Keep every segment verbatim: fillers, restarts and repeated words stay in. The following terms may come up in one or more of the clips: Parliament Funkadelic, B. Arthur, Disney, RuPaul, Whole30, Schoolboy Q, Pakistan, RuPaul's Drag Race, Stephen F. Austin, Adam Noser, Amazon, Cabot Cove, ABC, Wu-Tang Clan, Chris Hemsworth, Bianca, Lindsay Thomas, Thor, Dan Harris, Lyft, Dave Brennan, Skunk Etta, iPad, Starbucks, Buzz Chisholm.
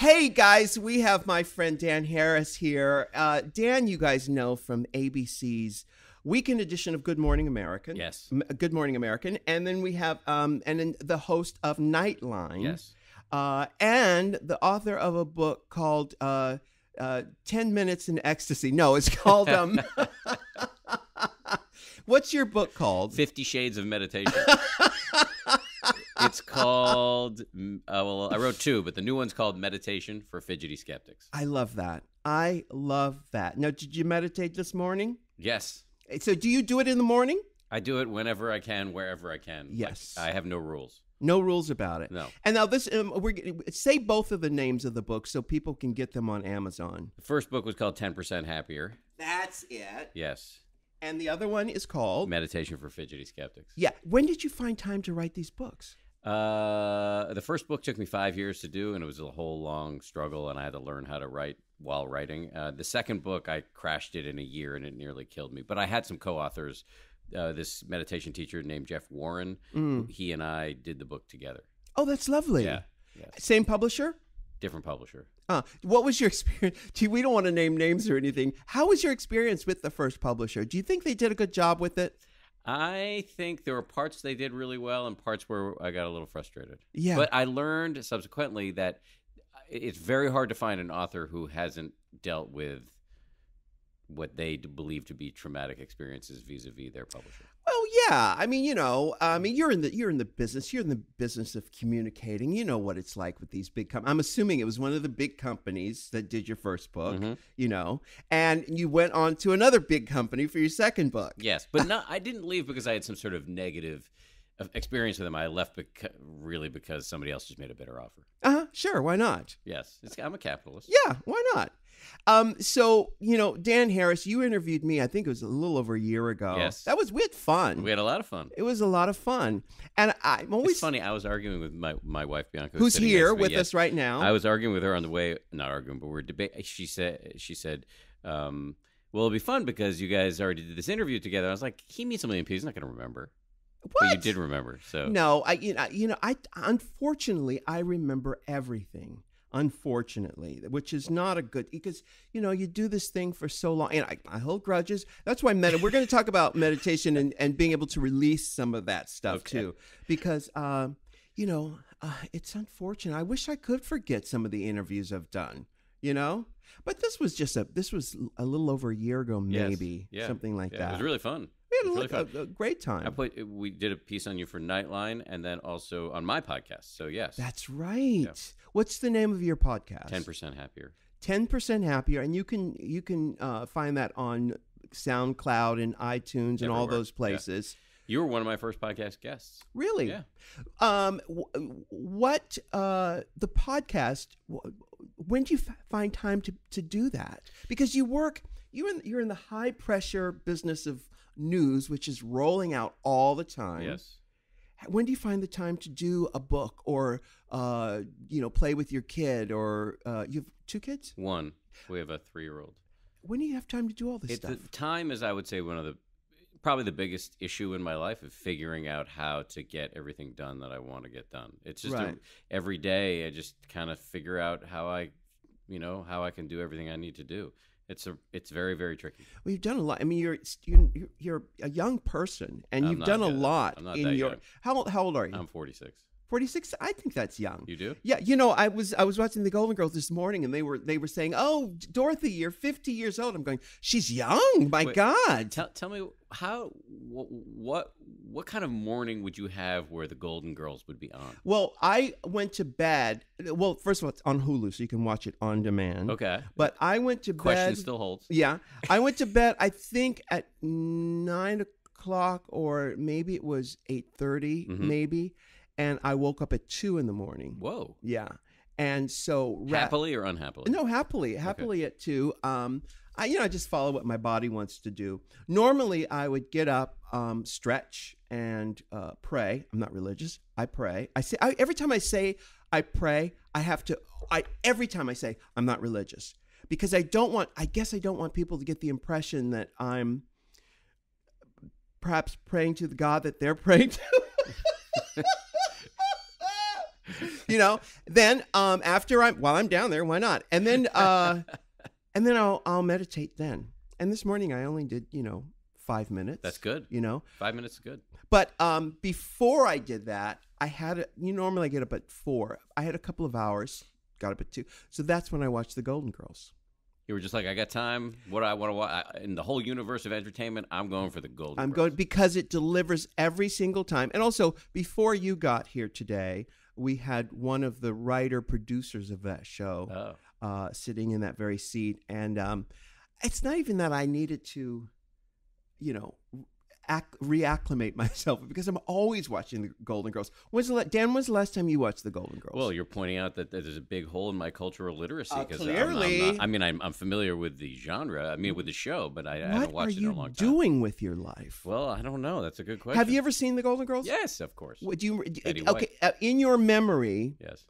Hey guys, we have my friend Dan Harris here. Uh, Dan, you guys know from A B C's weekend edition of Good Morning America. Yes. M Good Morning American. And then we have, um, and then the host of Nightline. Yes. Uh, and the author of a book called uh, uh, ten minutes in Ecstasy. No, it's called... Um, what's your book called? Fifty Shades of Meditation. It's called, uh, well, I wrote two, but the new one's called Meditation for Fidgety Skeptics. I love that. I love that. Now, did you meditate this morning? Yes. So do you do it in the morning? I do it whenever I can, wherever I can. Yes. Like, I have no rules. No rules about it. No. And now this, um, we're, say both of the names of the books so people can get them on Amazon. The first book was called ten percent Happier. That's it. Yes. And the other one is called? Meditation for Fidgety Skeptics. Yeah. When did you find time to write these books? Uh, the first book took me five years to do, and it was a whole long struggle, and I had to learn how to write while writing. Uh, the second book, I crashed it in a year, and it nearly killed me. But I had some co-authors. Uh, this meditation teacher named Jeff Warren, mm. he and I did the book together. Oh, that's lovely. Yeah. yeah. Same publisher? Different publisher. Uh, what was your experience? Gee, we don't want to name names or anything. How was your experience with the first publisher? Do you think they did a good job with it? I think there were parts they did really well and parts where I got a little frustrated. Yeah. But I learned subsequently that it's very hard to find an author who hasn't dealt with what they believe to be traumatic experiences vis-a-vis their publisher. Well, yeah. I mean, you know, I mean, you're in the you're in the business. You're in the business of communicating. You know what it's like with these big companies. I'm assuming it was one of the big companies that did your first book. Mm-hmm. You know, and you went on to another big company for your second book. Yes, but no, I didn't leave because I had some sort of negative experience with them. I left beca really because somebody else just made a better offer. Uh huh. Sure. Why not? Yes, it's, I'm a capitalist. Yeah. Why not? Um, so, you know, Dan Harris, you interviewed me, I think it was a little over a year ago. Yes. That was, we had fun. We had a lot of fun. It was a lot of fun. And I'm always... It's funny, I was arguing with my, my wife, Bianca. Who's, who's here with yes. us right now. I was arguing with her on the way, not arguing, but we're debating. She said, she said, um, well, it'll be fun because you guys already did this interview together. I was like, he meets a million people, he's not going to remember. What? But you did remember, so. No, I, you know, you know, I, unfortunately, I remember everything. Unfortunately, which is not a good, because, you know, you do this thing for so long and I, I hold grudges. That's why med we're going to talk about meditation and, and being able to release some of that stuff, okay. too, because, um, you know, uh, it's unfortunate. I wish I could forget some of the interviews I've done, you know, but this was just a, this was a little over a year ago, maybe yes. yeah. something like yeah, that. It was really fun. We had really a, a great time. I put, we did a piece on you for Nightline and then also on my podcast. So, yes. That's right. Yeah. What's the name of your podcast? ten percent Happier. ten percent Happier. And you can you can uh, find that on SoundCloud and iTunes Everywhere. and all those places. Yeah. You were one of my first podcast guests. Really? Yeah. Um, what, uh, the podcast, when do you find time to, to do that? Because you work, you're in, you're in the high pressure business of news, which is rolling out all the time. Yes. When do you find the time to do a book or, uh, you know, play with your kid or, uh, you have two kids? One. We have a three-year-old. When do you have time to do all this it's stuff? The time is, I would say, one of the, probably the biggest issue in my life of figuring out how to get everything done that I want to get done. It's just right. a, every day I just kind of figure out how I, you know, how I can do everything I need to do. It's a, it's very, very tricky. Well, you've done a lot. I mean, you're you're, you're a young person, and I'm you've done yet. a lot I'm not in that your. Young. How how old are you? I'm forty-six. forty-six. I think that's young. You do? Yeah. You know, I was I was watching the Golden Girls this morning, and they were they were saying, "Oh, Dorothy, you're fifty years old." I'm going, "She's young, my Wait, God." Tell tell me how wh what what kind of morning would you have where the Golden Girls would be on? Well, I went to bed. Well, first of all, it's on Hulu, so you can watch it on demand. Okay. But I went to Question bed. Question still holds. Yeah. I went to bed, I think, at nine o'clock, or maybe it was eight thirty, mm-hmm. maybe. And I woke up at two in the morning. Whoa. Yeah. And so. Happily or unhappily? No, happily. Happily okay. at two. Um, I, you know, I just follow what my body wants to do. Normally, I would get up, um, stretch, and uh, pray. I'm not religious. I pray. I say I, every time I say I pray, I have to. I every time I say I'm not religious because I don't want. I guess I don't want people to get the impression that I'm perhaps praying to the God that they're praying to. you know, then um, after I'm, while I'm down there, why not? And then, uh, and then I'll, I'll meditate then. And this morning I only did, you know, five minutes. That's good. You know, five minutes is good. But um, before I did that, I had, a, you normally get up at four. I had a couple of hours, got up at two. So that's when I watched the Golden Girls. You were just like, I got time. What do I want to watch? In the whole universe of entertainment, I'm going for the Golden Girls. I'm going because it delivers every single time. And also, before you got here today, we had one of the writer producers of that show oh. uh, sitting in that very seat. And um, it's not even that I needed to, you know, act, reacclimate myself, because I'm always watching the Golden Girls. When's the Dan, when's the last time you watched the Golden Girls? Well, you're pointing out that there's a big hole in my cultural literacy. Uh, clearly. I'm, I'm not, I mean, I'm, I'm familiar with the genre, I mean, with the show, but I, I haven't watched it in a long time. What are you doing with your life? Well, I don't know. That's a good question. Have you ever seen the Golden Girls? Yes, of course. Would you, Eddie okay, White. In your memory, yes.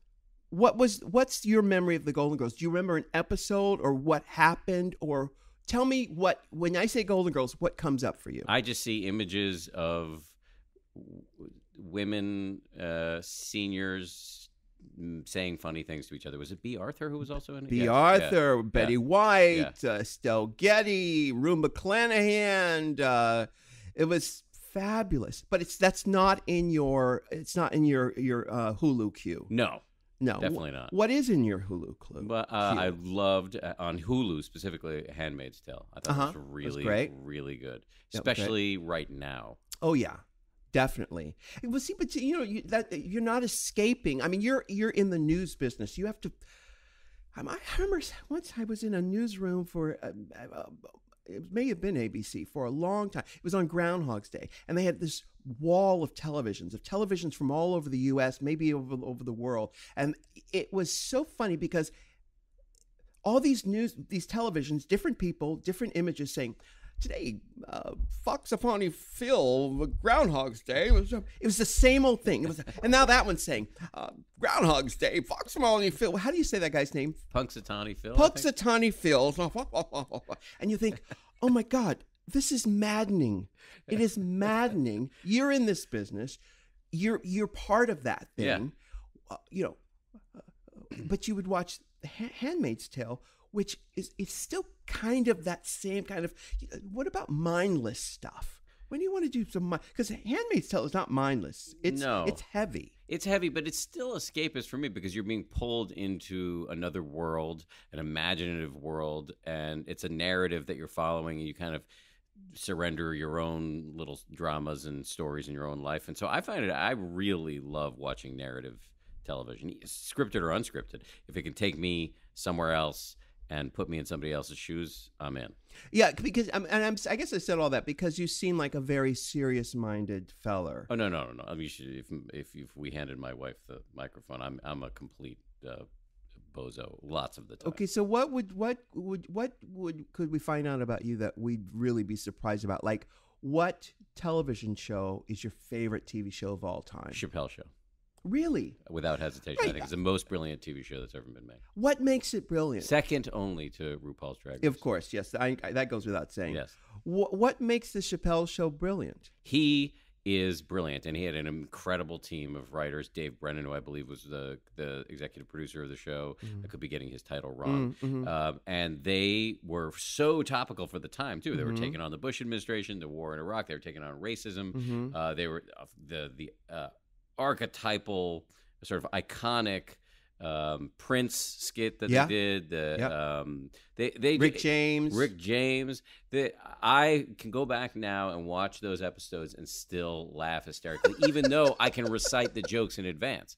What was, what's your memory of the Golden Girls? Do you remember an episode or what happened, or... Tell me what, when I say Golden Girls, what comes up for you? I just see images of women, uh, seniors saying funny things to each other. Was it B. Arthur who was also in it? B. Yes. Arthur, yeah. Betty yeah. White, yeah. Uh, Estelle Getty, Rue McClanahan. Uh, it was fabulous, but it's that's not in your it's not in your your uh, Hulu queue. No. No, definitely not. What is in your Hulu clue? Well, uh, I loved uh, on Hulu specifically Handmaid's Tale. I thought uh-huh. it was really, it was really good, yep, especially great. Right now. Oh yeah, definitely. Well, see, but you know you, that you're not escaping. I mean, you're you're in the news business. You have to. Um, I remember once I was in a newsroom for. Uh, uh, It may have been A B C for a long time. It was on Groundhog's Day, and they had this wall of televisions, of televisions from all over the U S, maybe over, over the world. And it was so funny because all these news, these televisions, different people, different images saying, today, uh, Punxsutawney Phil, Groundhog's Day. It was, it was the same old thing. It was, and now that one's saying, uh, Groundhog's Day, Punxsutawney Phil. How do you say that guy's name? Punxsutawney Phil. Punxsutawney Phil. And you think, oh my God, this is maddening. It is maddening. You're in this business. You're you're part of that thing. Yeah. Uh, you know, uh, but you would watch H- Handmaid's Tale, which is it's still kind of that same kind of, what about mindless stuff? When do you want to do some, because Handmaid's Tale is not mindless. It's, no. It's heavy. It's heavy, but it's still escapist for me because you're being pulled into another world, an imaginative world, and it's a narrative that you're following, and you kind of surrender your own little dramas and stories in your own life. And so I find it, I really love watching narrative television, scripted or unscripted. If it can take me somewhere else and put me in somebody else's shoes, I'm in. Yeah, because I'm, and I'm, I guess I said all that because you seem like a very serious-minded feller. Oh no, no, no, no! I mean, if if, if we handed my wife the microphone, I'm I'm a complete uh, bozo lots of the time. Okay, so what would what would what would could we find out about you that we'd really be surprised about? Like, what television show is your favorite T V show of all time? Chappelle Show. Really? Without hesitation. Right. I think it's the most brilliant T V show that's ever been made. What makes it brilliant? Second only to RuPaul's Drag Race. Of course, yes. I, I, that goes without saying. Yes. Wh- what makes the Chappelle Show brilliant? He is brilliant, and he had an incredible team of writers. Dave Brennan, who I believe was the, the executive producer of the show. Mm-hmm. I could be getting his title wrong. Mm-hmm. Um, and they were so topical for the time, too. They mm-hmm. were taking on the Bush administration, the war in Iraq. They were taking on racism. Mm-hmm. Uh, they were the... the uh, archetypal, sort of iconic um, Prince skit that yeah. they did. The, yep. um, they, they Rick did, James. Rick James. They, I can go back now and watch those episodes and still laugh hysterically, even though I can recite the jokes in advance.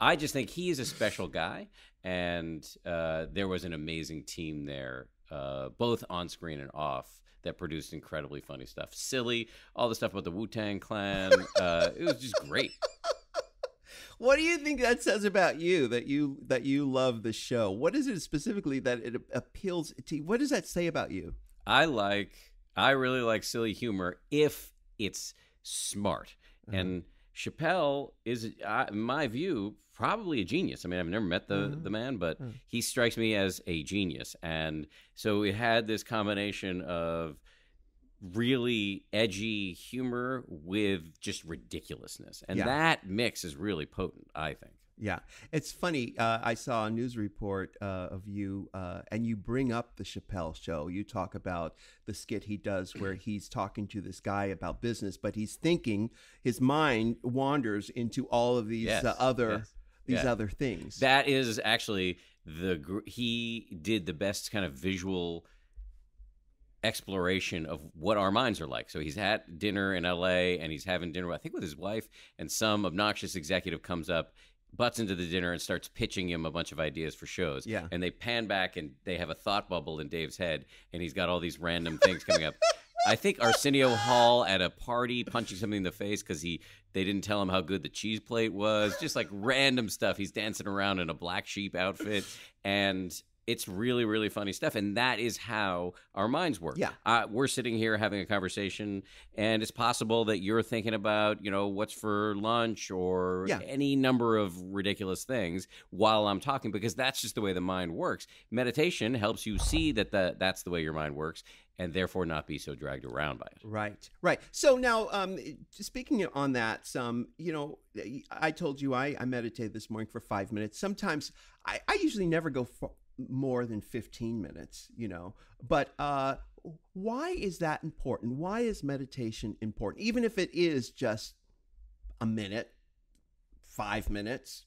I just think he is a special guy, and uh, there was an amazing team there, uh, both on screen and off, that produced incredibly funny stuff. Silly, all the stuff about the Wu-Tang Clan. Uh, it was just great. What do you think that says about you, that you that you love the show? What is it specifically that it appeals to you? What does that say about you? I like, I really like silly humor if it's smart. Mm-hmm. And Chappelle is, uh, in my view, probably a genius. I mean, I've never met the, mm-hmm. the man, but mm-hmm. he strikes me as a genius. And so it had this combination of really edgy humor with just ridiculousness. And yeah. that mix is really potent, I think. Yeah. It's funny. Uh, I saw a news report uh, of you uh, and you bring up the Chappelle Show. You talk about the skit he does where he's talking to this guy about business, but he's thinking, his mind wanders into all of these yes, uh, other yes, these yeah. other things. That is actually the he did the best kind of visual exploration of what our minds are like. So he's at dinner in L A and he's having dinner, I think, with his wife, and some obnoxious executive comes up, butts into the dinner and starts pitching him a bunch of ideas for shows. Yeah. And they pan back and they have a thought bubble in Dave's head and he's got all these random things coming up. I think Arsenio Hall at a party punching something in the face because he they didn't tell him how good the cheese plate was. Just like random stuff. He's dancing around in a black sheep outfit. And it's really, really funny stuff. And that is how our minds work. Yeah. Uh, we're sitting here having a conversation, and it's possible that you're thinking about, you know, what's for lunch or yeah. any number of ridiculous things while I'm talking, because that's just the way the mind works. Meditation helps you see that the, that's the way your mind works, and therefore not be so dragged around by it. Right, right. So now, um, speaking on that, some, you know, I told you I, I meditated this morning for five minutes. Sometimes I, I usually never go for more than fifteen minutes, you know, but uh, why is that important? Why is meditation important? Even if it is just a minute, five minutes,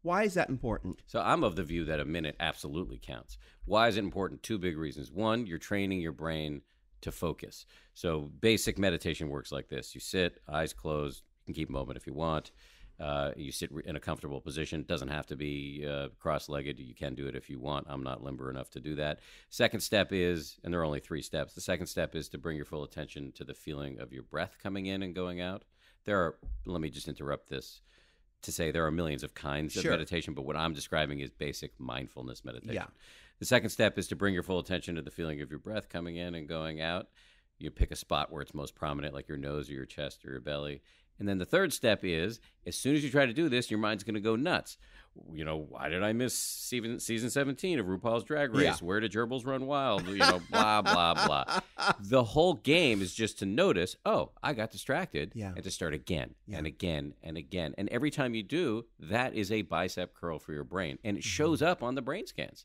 why is that important? So I'm of the view that a minute absolutely counts. Why is it important? Two big reasons. One, you're training your brain to focus. So basic meditation works like this. You sit, eyes closed, you can keep a moment if you want. Uh, you sit in a comfortable position. It doesn't have to be uh, cross-legged. You can do it if you want. I'm not limber enough to do that. Second step is, and there are only three steps, the second step is to bring your full attention to the feeling of your breath coming in and going out. There are, let me just interrupt this to say there are millions of kinds sure. of meditation, but what I'm describing is basic mindfulness meditation. Yeah. The second step is to bring your full attention to the feeling of your breath coming in and going out. You pick a spot where it's most prominent, like your nose or your chest or your belly. And then the third step is, as soon as you try to do this, your mind's going to go nuts. You know, why did I miss season, season seventeen of RuPaul's Drag Race? Yeah. Where did gerbils run wild? You know, blah, blah, blah. The whole game is just to notice, oh, I got distracted, yeah. and to start again yeah. and again and again. And every time you do, that is a bicep curl for your brain. And it shows up on the brain scans.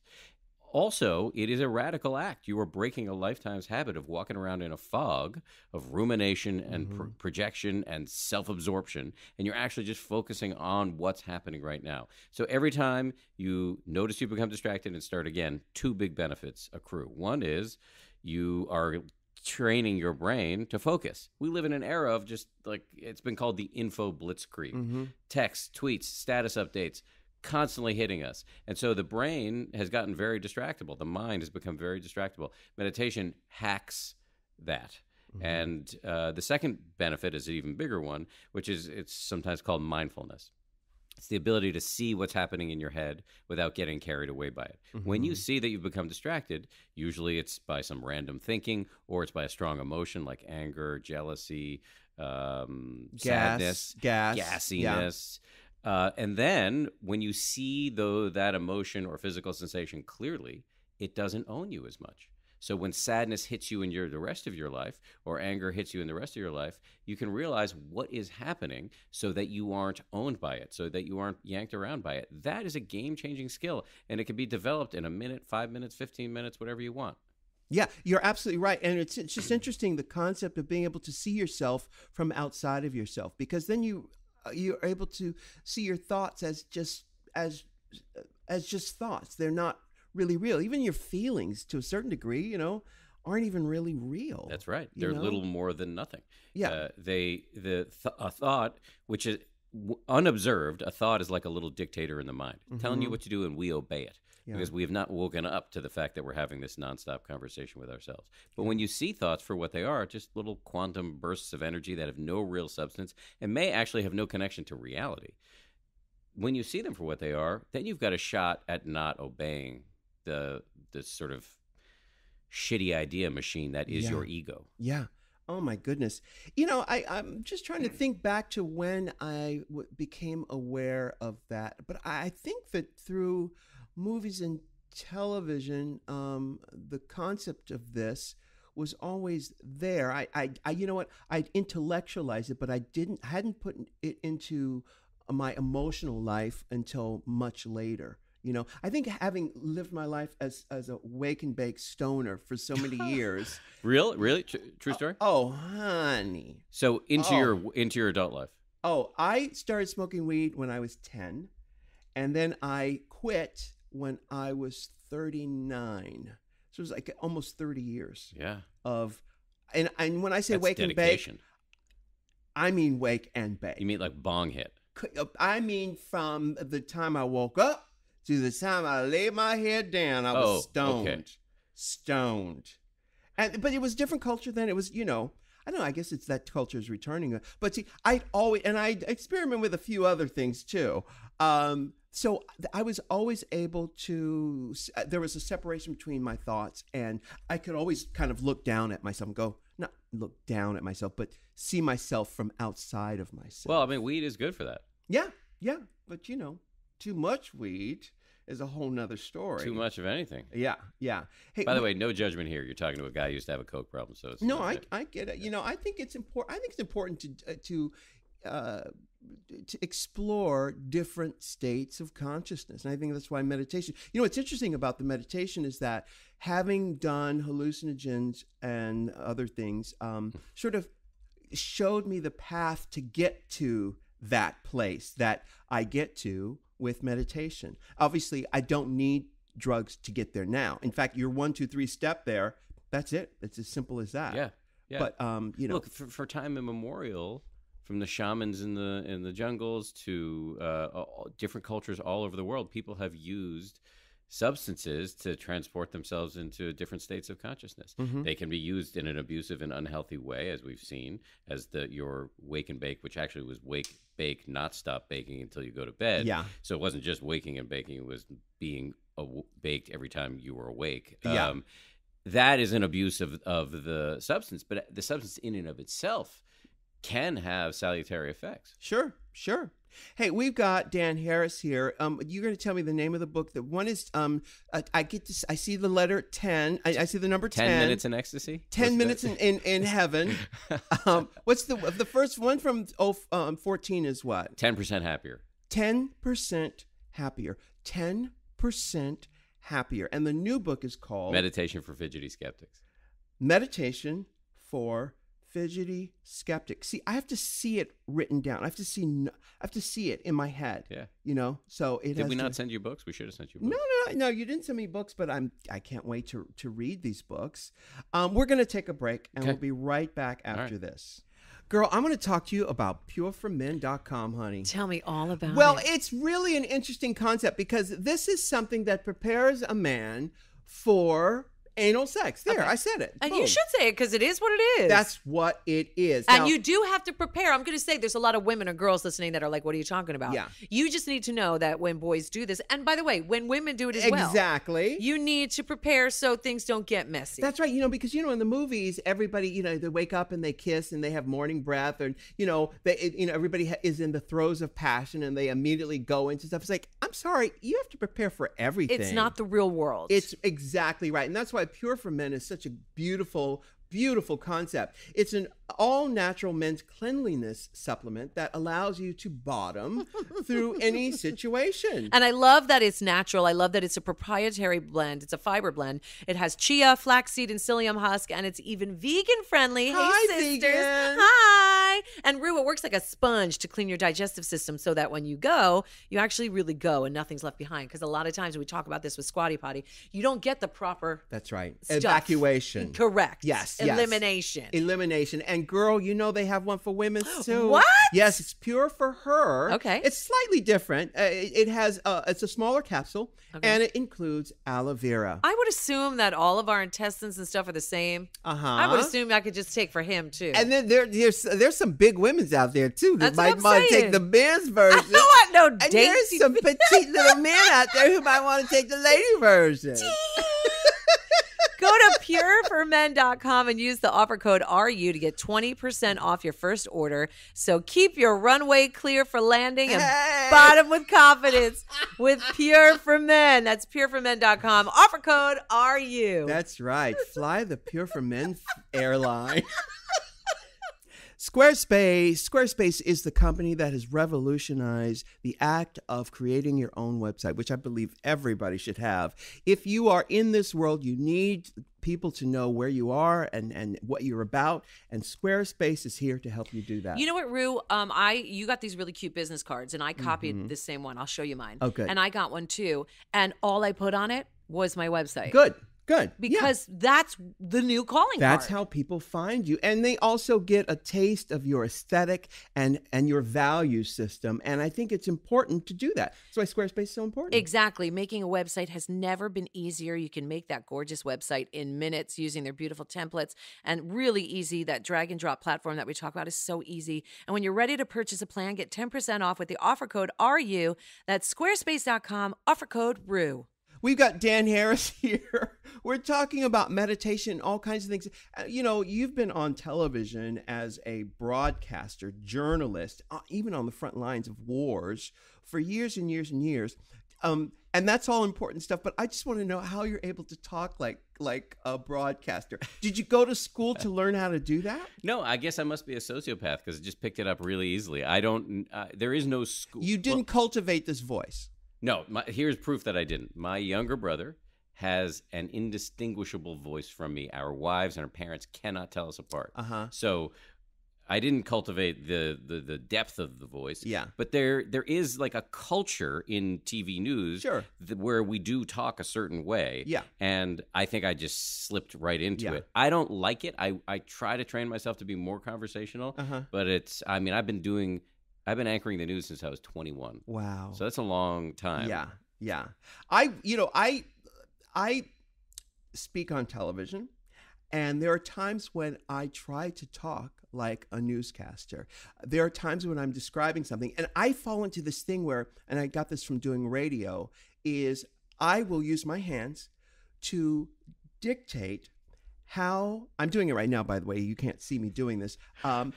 Also, it is a radical act. You are breaking a lifetime's habit of walking around in a fog of rumination and mm-hmm. pro projection and self-absorption, and you're actually just focusing on what's happening right now. So every time you notice you become distracted and start again, two big benefits accrue. One is you are training your brain to focus. We live in an era of just like, it's been called the info blitzkrieg. Mm-hmm. Texts, tweets, status updates, constantly hitting us. And so the brain has gotten very distractible. The mind has become very distractible. Meditation hacks that. Mm-hmm. And uh, the second benefit is an even bigger one, which is it's sometimes called mindfulness. It's the ability to see what's happening in your head without getting carried away by it. Mm-hmm. When you see that you've become distracted, usually it's by some random thinking or it's by a strong emotion like anger, jealousy, um, gas, sadness, gas, gassiness. Yeah. Uh, and then when you see though that emotion or physical sensation clearly, it doesn't own you as much. So when sadness hits you in your, the rest of your life, or anger hits you in the rest of your life, you can realize what is happening so that you aren't owned by it, so that you aren't yanked around by it. That is a game-changing skill, and it can be developed in a minute, five minutes, fifteen minutes, whatever you want. Yeah, you're absolutely right. And it's, it's just interesting, the concept of being able to see yourself from outside of yourself, because then you... you're able to see your thoughts as just as as just thoughts. They're not really real. Even your feelings, to a certain degree, you know, aren't even really real. That's right. They're know? little more than nothing. Yeah. Uh, they the th a thought, which is unobserved, a thought is like a little dictator in the mind, mm-hmm. telling you what to do, and we obey it. Yeah. Because we have not woken up to the fact that we're having this nonstop conversation with ourselves. But yeah. when you see thoughts for what they are, just little quantum bursts of energy that have no real substance and may actually have no connection to reality, when you see them for what they are, then you've got a shot at not obeying the this sort of shitty idea machine that is yeah. your ego. Yeah. Oh, my goodness. You know, I, I'm just trying to think back to when I w became aware of that. But I think that through movies and television, um, the concept of this was always there. I, I, I, you know what? I intellectualized it, but I didn't, hadn't put it into my emotional life until much later. You know, I think having lived my life as as a wake and bake stoner for so many years. Real, really, true, true story. Oh, oh, honey. So into oh. your into your adult life. Oh, I started smoking weed when I was ten, and then I quit when I was thirty-nine. So it was like almost thirty years. Yeah. Of, and and when I say That's wake dedication. and bake, I mean wake and bake. You mean like bong hit? I mean from the time I woke up to the time I laid my head down, I was oh, stoned, okay. stoned. And but it was a different culture then. It was, you know, I don't know. I guess it's that culture is returning. But see, I always and I experiment with a few other things too. Um, so I was always able to. There was a separation between my thoughts, and I could always kind of look down at myself and go, not look down at myself, but see myself from outside of myself. Well, I mean, weed is good for that. Yeah, yeah, but you know. Too much weed is a whole nother story. Too much of anything. Yeah, yeah. Hey, by the we, way, no judgment here. You're talking to a guy who used to have a coke problem, so it's no. I I get it. You know, I think it's important. I think it's important to uh, to uh, to explore different states of consciousness, and I think that's why meditation. You know, what's interesting about the meditation is that having done hallucinogens and other things, um, sort of showed me the path to get to that place that I get to with meditation. Obviously, I don't need drugs to get there now. In fact, your one, two, three step there, that's it. It's as simple as that. Yeah. Yeah. But, um, you know, look, for, for time immemorial, from the shamans in the, in the jungles to uh, all, different cultures all over the world, people have used substances to transport themselves into different states of consciousness. Mm-hmm. They can be used in an abusive and unhealthy way, as we've seen, as the your wake and bake, which actually was wake, bake, not stop baking until you go to bed. Yeah. So it wasn't just waking and baking, it was being aw- baked every time you were awake. Yeah. Um, that is an abuse of, of the substance, but the substance in and of itself can have salutary effects. Sure, sure. Hey, we've got Dan Harris here. Um, you're going to tell me the name of the book. That one is um, I, I get to, I see the letter ten. I, I see the number ten. Ten minutes in ecstasy. Ten what's minutes in, in, in heaven. um, what's the the first one from oh, um, fourteen is what? Ten percent happier. Ten percent happier. Ten percent happier. And the new book is called Meditation for Fidgety Skeptics. Meditation for Fidgety Skeptic. See, I have to see it written down. I have to see. I have to see it in my head. Yeah, you know. So it. Did has we not to... send you books? We should have sent you books. No, no, no, no. You didn't send me books, but I'm. I can't wait to to read these books. Um, we're gonna take a break, and okay. we'll be right back after right. this. Girl, I'm going to talk to you about pure for men dot com, honey. Tell me all about well, it. Well, it's really an interesting concept because this is something that prepares a man for anal sex. There, okay. I said it. And Boom. You should say it because it is what it is. That's what it is. And now, you do have to prepare. I'm going to say there's a lot of women or girls listening that are like, what are you talking about? Yeah. You just need to know that when boys do this, and by the way, when women do it as exactly. well. Exactly. You need to prepare so things don't get messy. That's right. You know, because, you know, in the movies, everybody, you know, they wake up and they kiss and they have morning breath and, you know, they, you know, everybody is in the throes of passion and they immediately go into stuff. It's like, I'm sorry, you have to prepare for everything. It's not the real world. It's exactly right. And that's why Pure for Men is such a beautiful, beautiful concept. It's an all-natural men's cleanliness supplement that allows you to bottom through any situation. And I love that it's natural. I love that it's a proprietary blend. It's a fiber blend. It has chia, flaxseed, and psyllium husk, and it's even vegan-friendly. Hi, hey, sisters. Vegan. Hi. And Rue, it works like a sponge to clean your digestive system so that when you go, you actually really go and nothing's left behind. Because a lot of times we talk about this with Squatty Potty, you don't get the proper That's right. stuff. Evacuation. Correct. Yes. Elimination. Yes. Elimination. And girl, you know they have one for women too. What? Yes, it's Pure for Her. Okay. It's slightly different. Uh, it, it has uh, it's a smaller capsule, okay. and it includes aloe vera. I would assume that all of our intestines and stuff are the same. Uh huh. I would assume I could just take for him too. And then there, there's there's some big women's out there too that That's might want to take the men's version. I don't want no dainty. And there's some petite little men out there who might want to take the lady version. Go to pure for men dot com and use the offer code R U to get twenty percent off your first order. So keep your runway clear for landing and hey. bottom with confidence with Pure for Men. That's pure for men dot com. Offer code R U. That's right. Fly the Pure for Men airline. Squarespace. Squarespace is the company that has revolutionized the act of creating your own website, which I believe everybody should have. If you are in this world, you need people to know where you are and, and what you're about, and Squarespace is here to help you do that. You know what, Rue? Um, I you got these really cute business cards, and I copied mm-hmm. the same one. I'll show you mine. Okay. And I got one too, and all I put on it was my website. Good. Good. Because yeah. that's the new calling That's card. How people find you. And they also get a taste of your aesthetic and, and your value system. And I think it's important to do that. That's why Squarespace is so important. Exactly. Making a website has never been easier. You can make that gorgeous website in minutes using their beautiful templates, and really easy. That drag and drop platform that we talk about is so easy. And when you're ready to purchase a plan, get ten percent off with the offer code R U. That's squarespace dot com, offer code R U. We've got Dan Harris here. We're talking about meditation, all kinds of things. You know, you've been on television as a broadcaster, journalist, even on the front lines of wars for years and years and years. Um, and that's all important stuff. But I just want to know how you're able to talk like like a broadcaster. Did you go to school to learn how to do that? No, I guess I must be a sociopath because I just picked it up really easily. I don't. Uh, there is no school. You didn't well, cultivate this voice. No, my, here's proof that I didn't. My younger brother has an indistinguishable voice from me. Our wives and our parents cannot tell us apart. Uh-huh. So I didn't cultivate the, the the depth of the voice. Yeah. But there there is like a culture in T V news sure. th where we do talk a certain way. Yeah. And I think I just slipped right into yeah. it. I don't like it. I, I try to train myself to be more conversational. Uh-huh. But it's, I mean, I've been doing... I've been anchoring the news since I was twenty-one. Wow. So that's a long time. Yeah. Yeah. I, you know, I, I speak on television, and there are times when I try to talk like a newscaster. There are times when I'm describing something, and I fall into this thing where, and I got this from doing radio, is I will use my hands to dictate how, I'm doing it right now, by the way, you can't see me doing this. Um,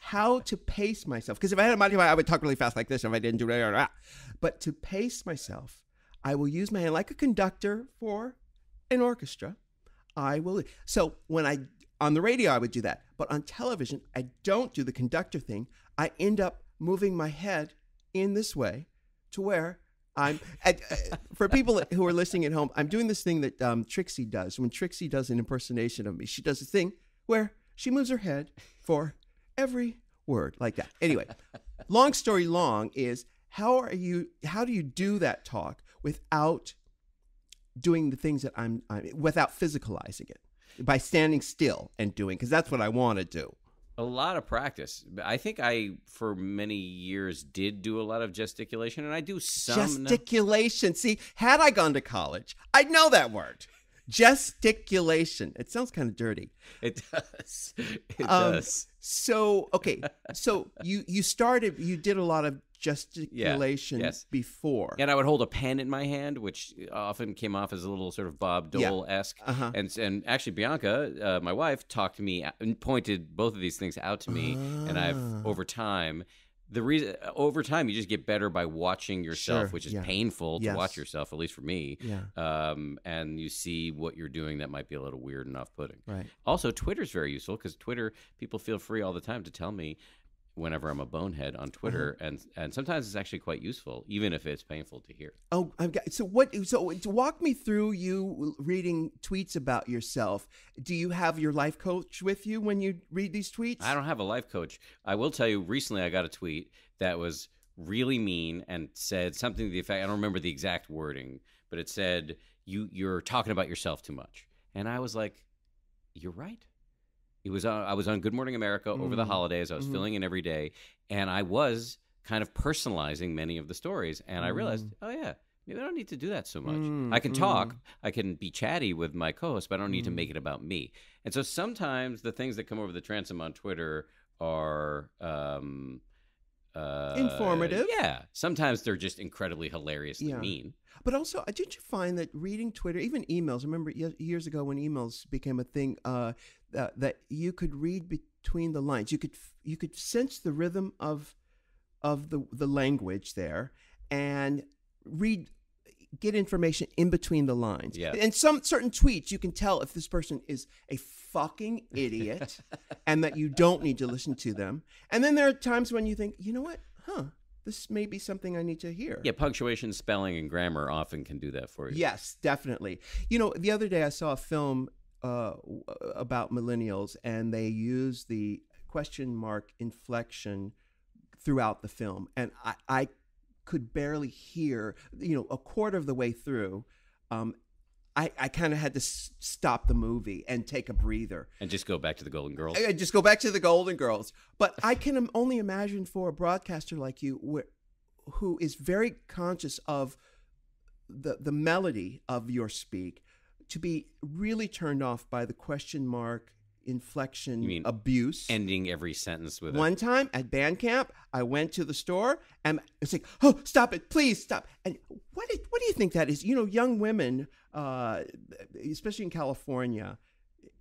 how to pace myself. Because if I had a mind, I would talk really fast like this. If I didn't do that, but to pace myself, I will use my hand like a conductor for an orchestra. I will. So when I, on the radio, I would do that. But on television, I don't do the conductor thing. I end up moving my head in this way to where I'm, at, uh, for people who are listening at home, I'm doing this thing that um, Trixie does. When Trixie does an impersonation of me, she does a thing where she moves her head for every word like that. Anyway, long story long is how are you? How do you do that talk without doing the things that I'm, I'm without physicalizing it by standing still and doing? Because that's what I want to do. A lot of practice. I think I, for many years, did do a lot of gesticulation, and I do some gesticulation. See, had I gone to college, I'd know that word. Gesticulation. It sounds kind of dirty. It does. It um, does. So, okay. So you, you started, you did a lot of gesticulation yeah, yes. before. And I would hold a pen in my hand, which often came off as a little sort of Bob Dole-esque. Yeah. Uh-huh. And, and actually Bianca, uh, my wife, talked me and pointed both of these things out to me. Ah. And I've, over time... The reason over time you just get better by watching yourself, sure, which is yeah. painful to yes. watch yourself, at least for me. Yeah. Um, and you see what you're doing that might be a little weird and off-putting. Right. Also, Twitter's very useful because Twitter people feel free all the time to tell me whenever I'm a bonehead on Twitter, uh-huh. and and sometimes it's actually quite useful, even if it's painful to hear. Oh, I've got, so what? So to walk me through you reading tweets about yourself. Do you have your life coach with you when you read these tweets? I don't have a life coach. I will tell you. Recently, I got a tweet that was really mean and said something to the effect. I don't remember the exact wording, but it said you you're talking about yourself too much, and I was like, you're right. It was on, I was on Good Morning America over mm. the holidays. I was mm. filling in every day, and I was kind of personalizing many of the stories. And mm. I realized, oh yeah, maybe I don't need to do that so much. Mm. I can talk, mm. I can be chatty with my co-host, but I don't need mm. to make it about me. And so sometimes the things that come over the transom on Twitter are um, uh, informative. Yeah, sometimes they're just incredibly hilariously yeah. mean. But also, did you find that reading Twitter, even emails? I remember years ago when emails became a thing, uh, uh, that you could read between the lines. You could you could sense the rhythm of of the the language there, and read get information in between the lines. Yeah. And some certain tweets, you can tell if this person is a fucking idiot and that you don't need to listen to them. And then there are times when you think, you know what? Huh. This may be something I need to hear. Yeah, punctuation, spelling, and grammar often can do that for you. Yes, definitely. You know, the other day I saw a film uh, about millennials, and they use the question mark inflection throughout the film. And I, I could barely hear, you know, a quarter of the way through, um, I, I kind of had to s stop the movie and take a breather. And just go back to the Golden Girls. I, I just go back to the Golden Girls. But I can only imagine for a broadcaster like you, wh who is very conscious of the, the melody of your speak, to be really turned off by the question mark, inflection, you mean abuse. Ending every sentence with One it. time at band camp, I went to the store and it's like, oh, stop it, please stop. And what, is, what do you think that is? You know, young women, uh, especially in California,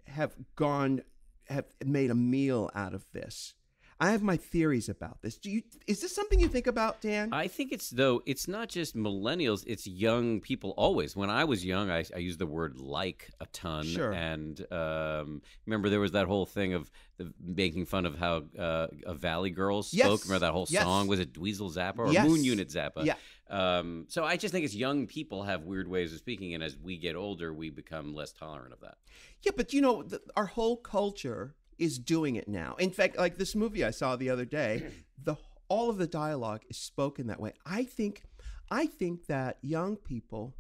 have gone, have made a meal out of this. I have my theories about this. Do you, is this something you think about, Dan? I think it's, though, it's not just millennials, it's young people always. When I was young, I, I used the word like a ton. Sure. And um, remember there was that whole thing of the, making fun of how uh, a Valley Girl spoke. Yes. Remember that whole yes. song? Was it Dweezil Zappa or yes. Moon Unit Zappa? Yeah. Um, so I just think it's young people have weird ways of speaking, and as we get older, we become less tolerant of that. Yeah, but you know, the, our whole culture is doing it now. In fact, like this movie I saw the other day, the all of the dialogue is spoken that way. I think I think that young people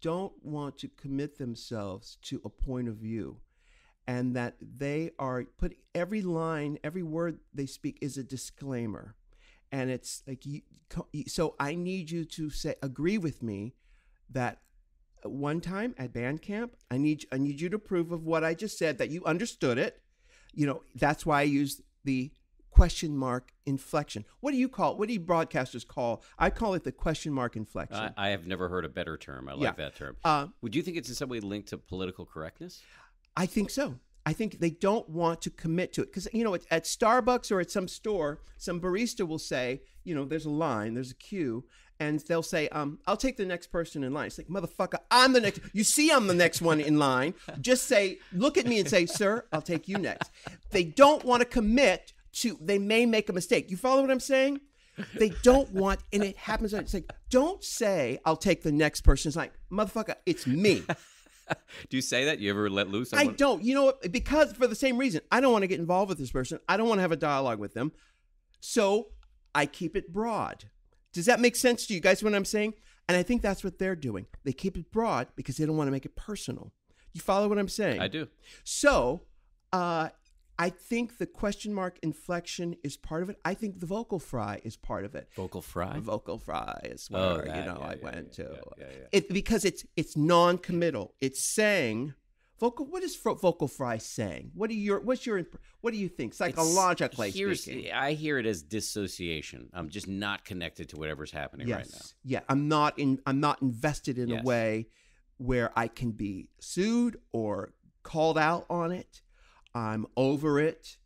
don't want to commit themselves to a point of view, and that they are putting every line, every word they speak is a disclaimer. And it's like, you, so I need you to say, agree with me that one time at band camp, I need, I need you to prove of what I just said, that you understood it. You know, that's why I use the question mark inflection. What do you call it? What do you broadcasters call? I call it the question mark inflection. Uh, I have never heard a better term. I like yeah. that term. Uh, Would you think it's in some way linked to political correctness? I think so. I think they don't want to commit to it. Because, you know, at, at Starbucks or at some store, some barista will say, you know, there's a line, there's a queue. And they'll say, um, I'll take the next person in line. It's like, motherfucker, I'm the next. You see I'm the next one in line. Just say, look at me and say, sir, I'll take you next. They don't want to commit to, they may make a mistake. You follow what I'm saying? They don't want, and it happens. It's like, don't say, I'll take the next person. It's like, motherfucker, it's me. Do you say that? You ever let loose? I don't. You know what? Because for the same reason, I don't want to get involved with this person. I don't want to have a dialogue with them. So I keep it broad. Does that make sense to you guys, what I'm saying? And I think that's what they're doing. They keep it broad because they don't want to make it personal. You follow what I'm saying? I do. So uh, I think the question mark inflection is part of it. I think the vocal fry is part of it. Vocal fry? The vocal fry is where, oh, that, you know, yeah, I yeah, went yeah, to. Yeah, yeah, yeah. It, because it's, it's non-committal. It's saying... Vocal, what is vocal fry saying? What do your what's your what do you think psychologically speaking? I hear it as dissociation. I'm just not connected to whatever's happening yes. right now. Yeah, I'm not in. I'm not invested in yes. a way where I can be sued or called out on it. I'm over it.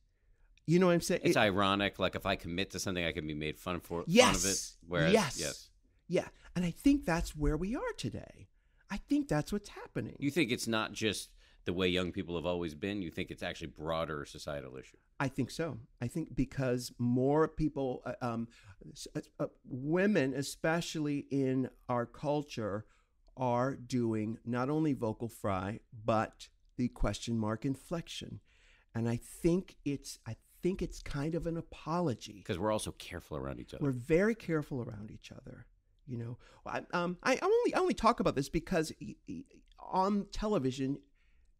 You know what I'm saying? It's it, ironic. Like if I commit to something, I can be made fun for yes. fun of it. Whereas, yes. Yes. Yeah, and I think that's where we are today. I think that's what's happening. You think it's not just the way young people have always been? You think it's actually broader societal issue? I think so. I think because more people, uh, um, uh, women especially in our culture, are doing not only vocal fry but the question mark inflection, and I think it's I think it's kind of an apology because we're also careful around each other. We're very careful around each other. You know, I, um, I only I only talk about this because on television.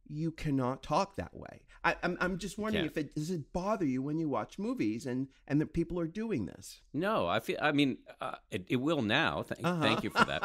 You cannot talk that way. I, I'm, I'm just wondering yeah. if it does it bother you when you watch movies and and that people are doing this. No, I feel. I mean, uh, it, it will now. Th uh-huh. Thank you for that.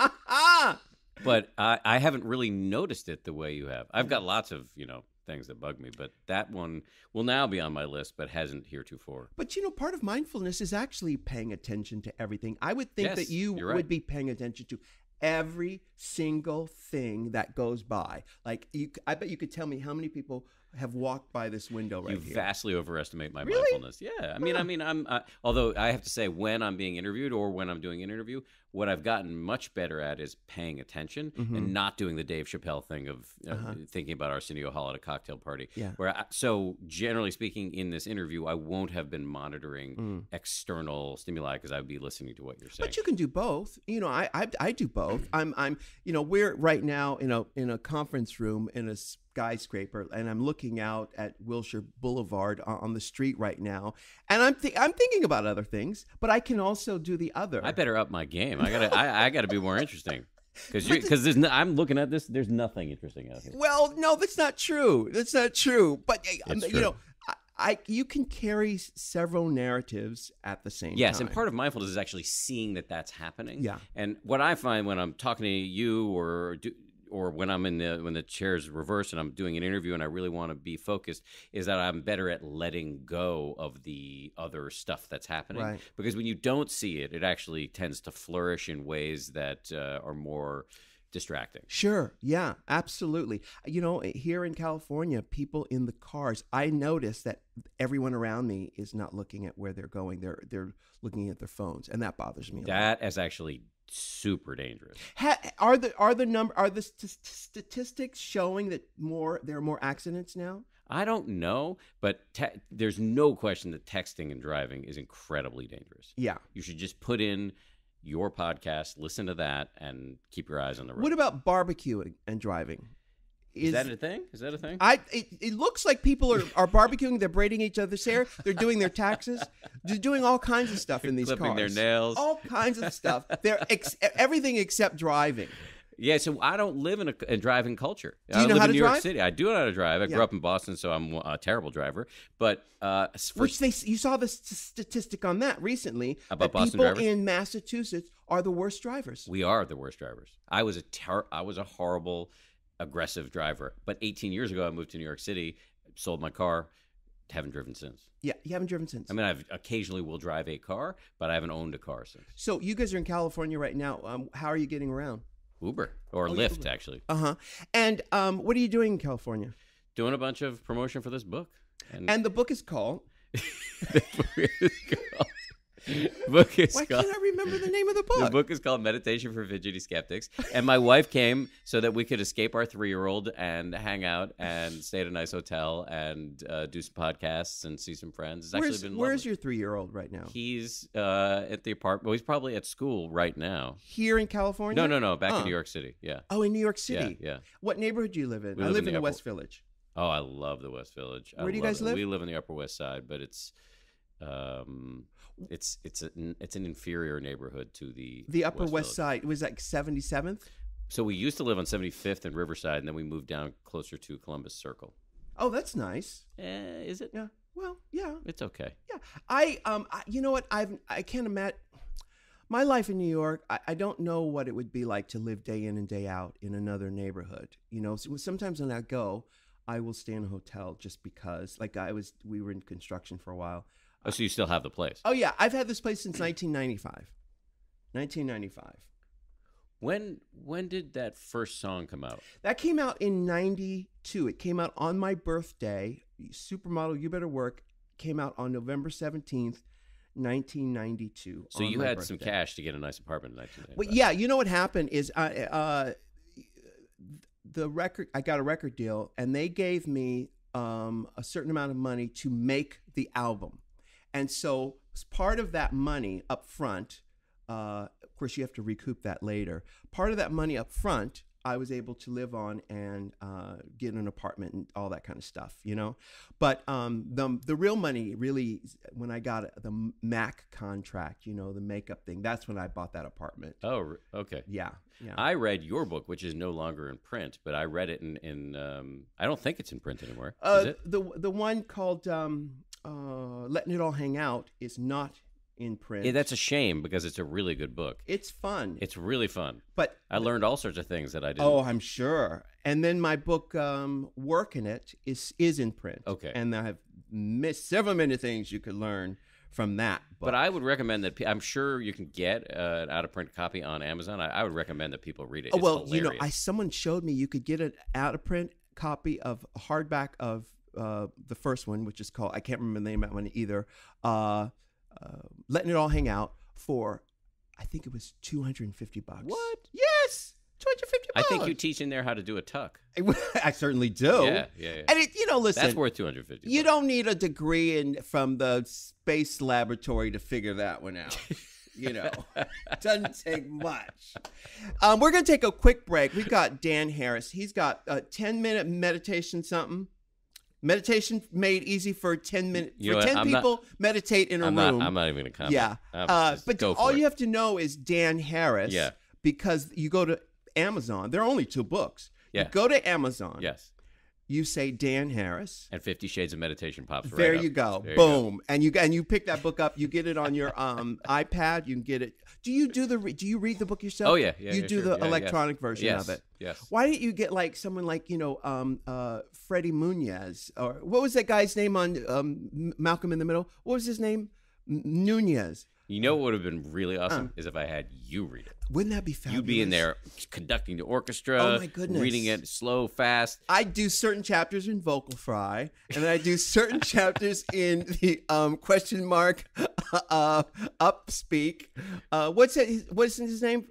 But I, I haven't really noticed it the way you have. I've got lots of you know things that bug me, but that one will now be on my list, but hasn't heretofore. But you know, part of mindfulness is actually paying attention to everything. I would think yes, that you right. would be paying attention to every single thing that goes by. Like you, I bet you could tell me how many people have walked by this window right you here. You vastly overestimate my really? mindfulness. Yeah, I mean, I mean, I'm. Uh, although I have to say, when I'm being interviewed or when I'm doing an interview, what I've gotten much better at is paying attention mm-hmm. and not doing the Dave Chappelle thing of uh, uh-huh. thinking about Arsenio Hall at a cocktail party. Yeah. Where I, so generally speaking, in this interview, I won't have been monitoring mm. external stimuli because I would be listening to what you're saying. But you can do both. You know, I I, I do both. I'm I'm you know we're right now in a in a conference room in a skyscraper, and I'm looking out at Wilshire Boulevard on the street right now, and I'm th- I'm thinking about other things, but I can also do the other. I better up my game. I gotta I, I gotta be more interesting because because there's no, I'm looking at this. There's nothing interesting out here. Well, no, that's not true. That's not true. But it's you true. know. I, I, you can carry several narratives at the same yes, time. Yes, and part of mindfulness is actually seeing that that's happening. Yeah. And what I find when I'm talking to you or do, or when I'm in the when the chair's reversed and I'm doing an interview and I really want to be focused is that I'm better at letting go of the other stuff that's happening. Right. Because when you don't see it, it actually tends to flourish in ways that uh, are more distracting. Sure. Yeah, absolutely. You know, here in California, people in the cars, I notice that everyone around me is not looking at where they're going. They're they're looking at their phones, and that bothers me a lot. That is actually super dangerous. Ha- are the are the number are the st- statistics showing that more there are more accidents now? I don't know, but te- there's no question that texting and driving is incredibly dangerous. Yeah. You should just put in your podcast, listen to that, and keep your eyes on the road. What about barbecuing and driving? Is, is that a thing? Is that a thing? I it, it looks like people are, are barbecuing. They're braiding each other's hair. They're doing their taxes. They're doing all kinds of stuff in these Clipping cars. Clipping their nails. All kinds of stuff. They're ex- everything except driving. Yeah, so I don't live in a, a driving culture. Do you I know live how in to New drive? York City. I do know how to drive. I yeah. grew up in Boston, so I'm a terrible driver. But uh, for which they you saw the st- statistic on that recently about Boston drivers. People in Massachusetts are the worst drivers. We are the worst drivers. I was a ter- I was a horrible, aggressive driver. But eighteen years ago, I moved to New York City, sold my car, haven't driven since. Yeah, you haven't driven since. I mean, I've occasionally will drive a car, but I haven't owned a car since. So you guys are in California right now. Um, how are you getting around? Uber or oh, Lyft, Uber. actually. Uh-huh. And um, what are you doing in California? Doing a bunch of promotion for this book. And, and the book is called... the book is called... Book is Why called, can't I remember the name of the book? The book is called Meditation for Fidgety Skeptics. And my wife came so that we could escape our three-year-old and hang out and stay at a nice hotel and uh, do some podcasts and see some friends. It's where's, actually been Where's your three-year-old right now? He's uh, at the apartment. Well, he's probably at school right now. Here in California? No, no, no. Back oh. in New York City. Yeah. Oh, in New York City? Yeah. yeah. What neighborhood do you live in? We I live, live in, in the upper... West Village. Oh, I love the West Village. Where I do you guys it. live? We live in the Upper West Side, but it's... Um, it's it's a, it's an inferior neighborhood to the the Upper West, West Side. It was like seventy-seventh. So we used to live on seventy-fifth and Riverside, and then we moved down closer to Columbus Circle. Oh, that's nice. Uh, is it? Yeah. Well, yeah. It's okay. Yeah. I um. I, you know what? I've I can't imagine my life in New York. I, I don't know what it would be like to live day in and day out in another neighborhood. You know, so sometimes when I go, I will stay in a hotel just because. Like I was, we were in construction for a while. Oh, so you still have the place? Oh, yeah. I've had this place since nineteen ninety-five. nineteen ninety-five. When when did that first song come out? That came out in ninety-two. It came out on my birthday. Supermodel, You Better Work came out on November seventeenth, nineteen ninety-two. So you had birthday. some cash to get a nice apartment in nineteen ninety-five. Well, yeah. You know what happened is I, uh, the record. I got a record deal, and they gave me um, a certain amount of money to make the album. And so part of that money up front, uh, of course, you have to recoup that later. Part of that money up front, I was able to live on and uh, get an apartment and all that kind of stuff, you know. But um, the the real money really, when I got the Mac contract, you know, the makeup thing, that's when I bought that apartment. Oh, okay. Yeah. Yeah. I read your book, which is no longer in print, but I read it in, in um, I don't think it's in print anymore. Uh, is it? The, the one called... Um, Uh, Letting It All Hang Out is not in print. Yeah, that's a shame because it's a really good book. It's fun. It's really fun. But I learned all sorts of things that I didn't. Oh, I'm sure. And then my book, um, Workin' It, is is in print. Okay. And I have missed several many things you could learn from that book. But I would recommend that, I'm sure you can get uh, an out-of-print copy on Amazon. I, I would recommend that people read it. It's oh, well, hilarious. You know, I someone showed me you could get an out-of-print copy of a hardback of uh, the first one, which is called, I can't remember the name of that one either, uh, uh, Letting It All Hang Out for, I think it was two hundred fifty bucks. What? Yes! two hundred fifty dollars. I think you teach in there how to do a tuck. I certainly do. Yeah, yeah, yeah. And it, you know, listen. That's worth two hundred fifty dollars. You don't need a degree in from the space laboratory to figure that one out. You know, doesn't take much. Um, we're going to take a quick break. We've got Dan Harris. He's got a ten-minute meditation something. Meditation made easy for ten minutes. You for ten I'm people, not, meditate in a I'm room. Not, I'm not even going to comment. Yeah. Uh, but all it. you have to know is Dan Harris. Yeah. Because you go to Amazon. There are only two books. Yeah. You go to Amazon. Yes. You say Dan Harris. And Fifty Shades of Meditation pops right there up. You go. There Boom. You go. And you and you pick that book up. You get it on your um, iPad. You can get it. Do you do the? Re do you read the book yourself? Oh yeah. yeah you yeah, do sure. the yeah, electronic yeah. version yes. of it. Yes. Why didn't you get like someone like you know um, uh, Freddie Munoz or what was that guy's name on um, Malcolm in the Middle? What was his name? M Nunez. You know what would have been really awesome uh, is if I had you read it. Wouldn't that be fabulous? You'd be in there conducting the orchestra. Oh, my goodness. Reading it slow, fast. I do certain chapters in vocal fry, and then I do certain chapters in the um, question mark uh, up speak. Uh, what's it? What's his name?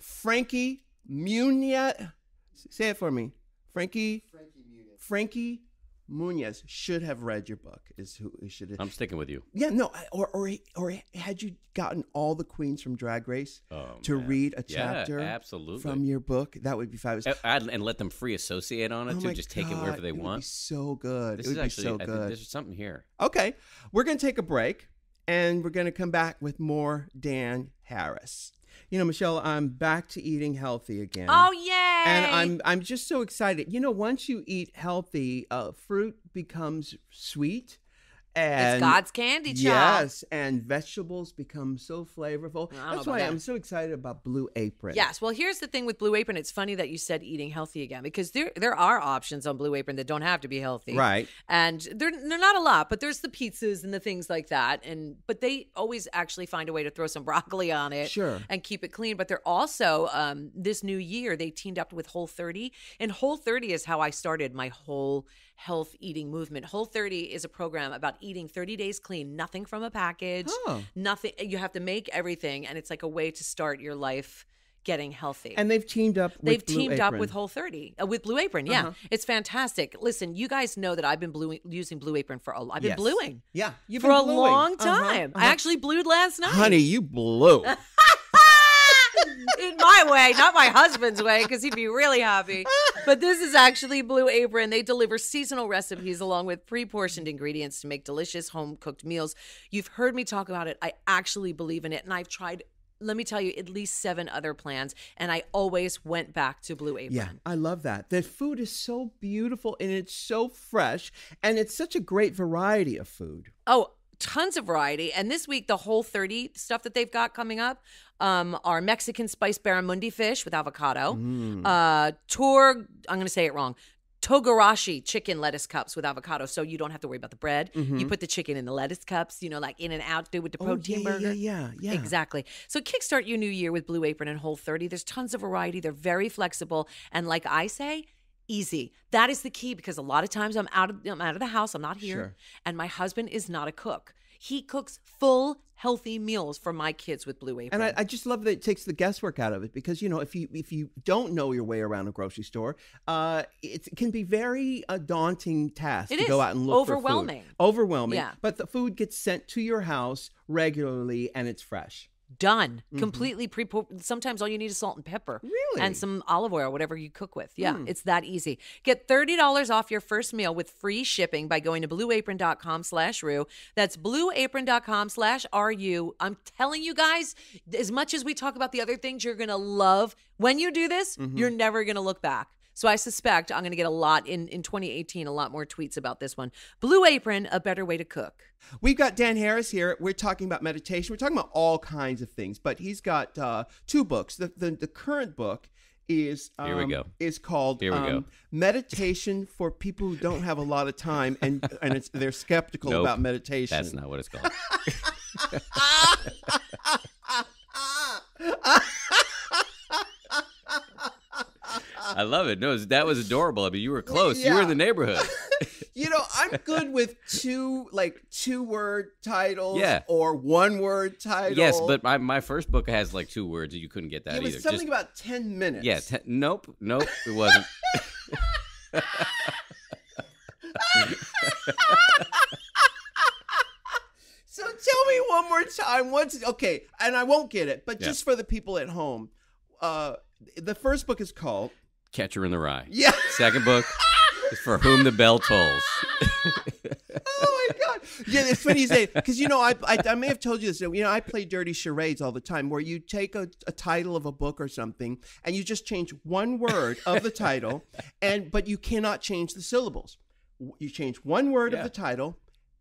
Frankie Munoz. Frankie Munoz. Say it for me. Frankie. Frankie Munoz. Frankie. Munoz should have read your book. Is who should have. I'm sticking with you. Yeah, no, or or or had you gotten all the queens from Drag Race oh, to man. read a chapter, yeah, absolutely. from your book, that would be fabulous. I'd, and let them free associate on it oh too. Just God, take it wherever they it want. Would be so good. This it would is actually, be so good. I think there's something here. Okay, we're gonna take a break, and we're gonna come back with more Dan Harris. You know, Michelle, I'm back to eating healthy again. Oh, yay! And I'm I'm just so excited. You know, once you eat healthy, uh, fruit becomes sweet. And it's God's candy, child. Yes, and vegetables become so flavorful. That's why that. I'm so excited about Blue Apron. Yes, well, here's the thing with Blue Apron. It's funny that you said eating healthy again, because there there are options on Blue Apron that don't have to be healthy. Right. And they're, they're not a lot, but there's the pizzas and the things like that. And But they always actually find a way to throw some broccoli on it sure. and keep it clean. But they're also, um, this new year, they teamed up with Whole thirty. And Whole thirty is how I started my whole health eating movement. Whole thirty is a program about eating thirty days clean, nothing from a package, huh. nothing. You have to make everything, and it's like a way to start your life getting healthy. And they've teamed up with They've Blue teamed Apron. up with Whole thirty, uh, with Blue Apron, yeah. Uh-huh. It's fantastic. Listen, you guys know that I've been blue, using Blue Apron for a I've been yes. bluing. Yeah, you've for been a bluing. long time. Uh-huh. Uh-huh. I actually blued last night. Honey, you blew. In my way, not my husband's way, because he'd be really happy. But this is actually Blue Apron. They deliver seasonal recipes along with pre-portioned ingredients to make delicious home-cooked meals. You've heard me talk about it. I actually believe in it, and I've tried, let me tell you, at least seven other plans, and I always went back to Blue Apron. Yeah, I love that. The food is so beautiful, and it's so fresh, and it's such a great variety of food. Oh, tons of variety. And this week, the Whole thirty stuff that they've got coming up um, are Mexican spice barramundi fish with avocado, mm. uh, tor, I'm going to say it wrong, togarashi chicken lettuce cups with avocado, so you don't have to worry about the bread. Mm-hmm. You put the chicken in the lettuce cups, you know, like in and out, do with the protein oh, yeah, burger. Yeah, yeah, yeah. Exactly. So kickstart your new year with Blue Apron and Whole thirty. There's tons of variety. They're very flexible. And like I say, easy. That is the key, because a lot of times I'm out of, I'm out of the house. I'm not here. Sure. And my husband is not a cook. He cooks full, healthy meals for my kids with Blue Apron. And I, I just love that it takes the guesswork out of it, because, you know, if you if you don't know your way around a grocery store, uh, it can be very a daunting task it to is. go out and look Overwhelming. for food. Overwhelming. Yeah. But the food gets sent to your house regularly, and it's fresh. Done. Mm-hmm. Completely pre Sometimes all you need is salt and pepper. Really? And some olive oil, whatever you cook with. Yeah, mm. it's that easy. Get thirty dollars off your first meal with free shipping by going to blue apron dot com slash R U. That's blue apron dot com slash R U. I'm telling you guys, as much as we talk about the other things you're going to love, when you do this, mm-hmm. you're never going to look back. So I suspect I'm going to get a lot in, in twenty eighteen, a lot more tweets about this one. Blue Apron, a better way to cook. We've got Dan Harris here. We're talking about meditation. We're talking about all kinds of things, but he's got uh, two books. The, the, the current book is um, here we go. is called here we um, go. Meditation for People Who Don't Have a Lot of Time, and, and it's, they're skeptical nope, about meditation. That's not what it's called. I love it. No, that was adorable. I mean, you were close. Yeah. You were in the neighborhood. You know, I'm good with two, like two word titles yeah. or one word title. Yes, but my, my first book has like two words and you couldn't get that either. It was either. something Just, about ten minutes. Yeah, ten, nope, nope, it wasn't. So tell me one more time what's okay, and I won't get it, but yeah. just for the people at home, uh, the first book is called Catcher in the Rye. Yeah. Second book is For Whom the Bell Tolls. Oh my God! Yeah, it's funny you say because you know I, I I may have told you this. You know I play dirty charades all the time, where you take a, a title of a book or something and you just change one word of the title, and but you cannot change the syllables. You change one word yeah. of the title.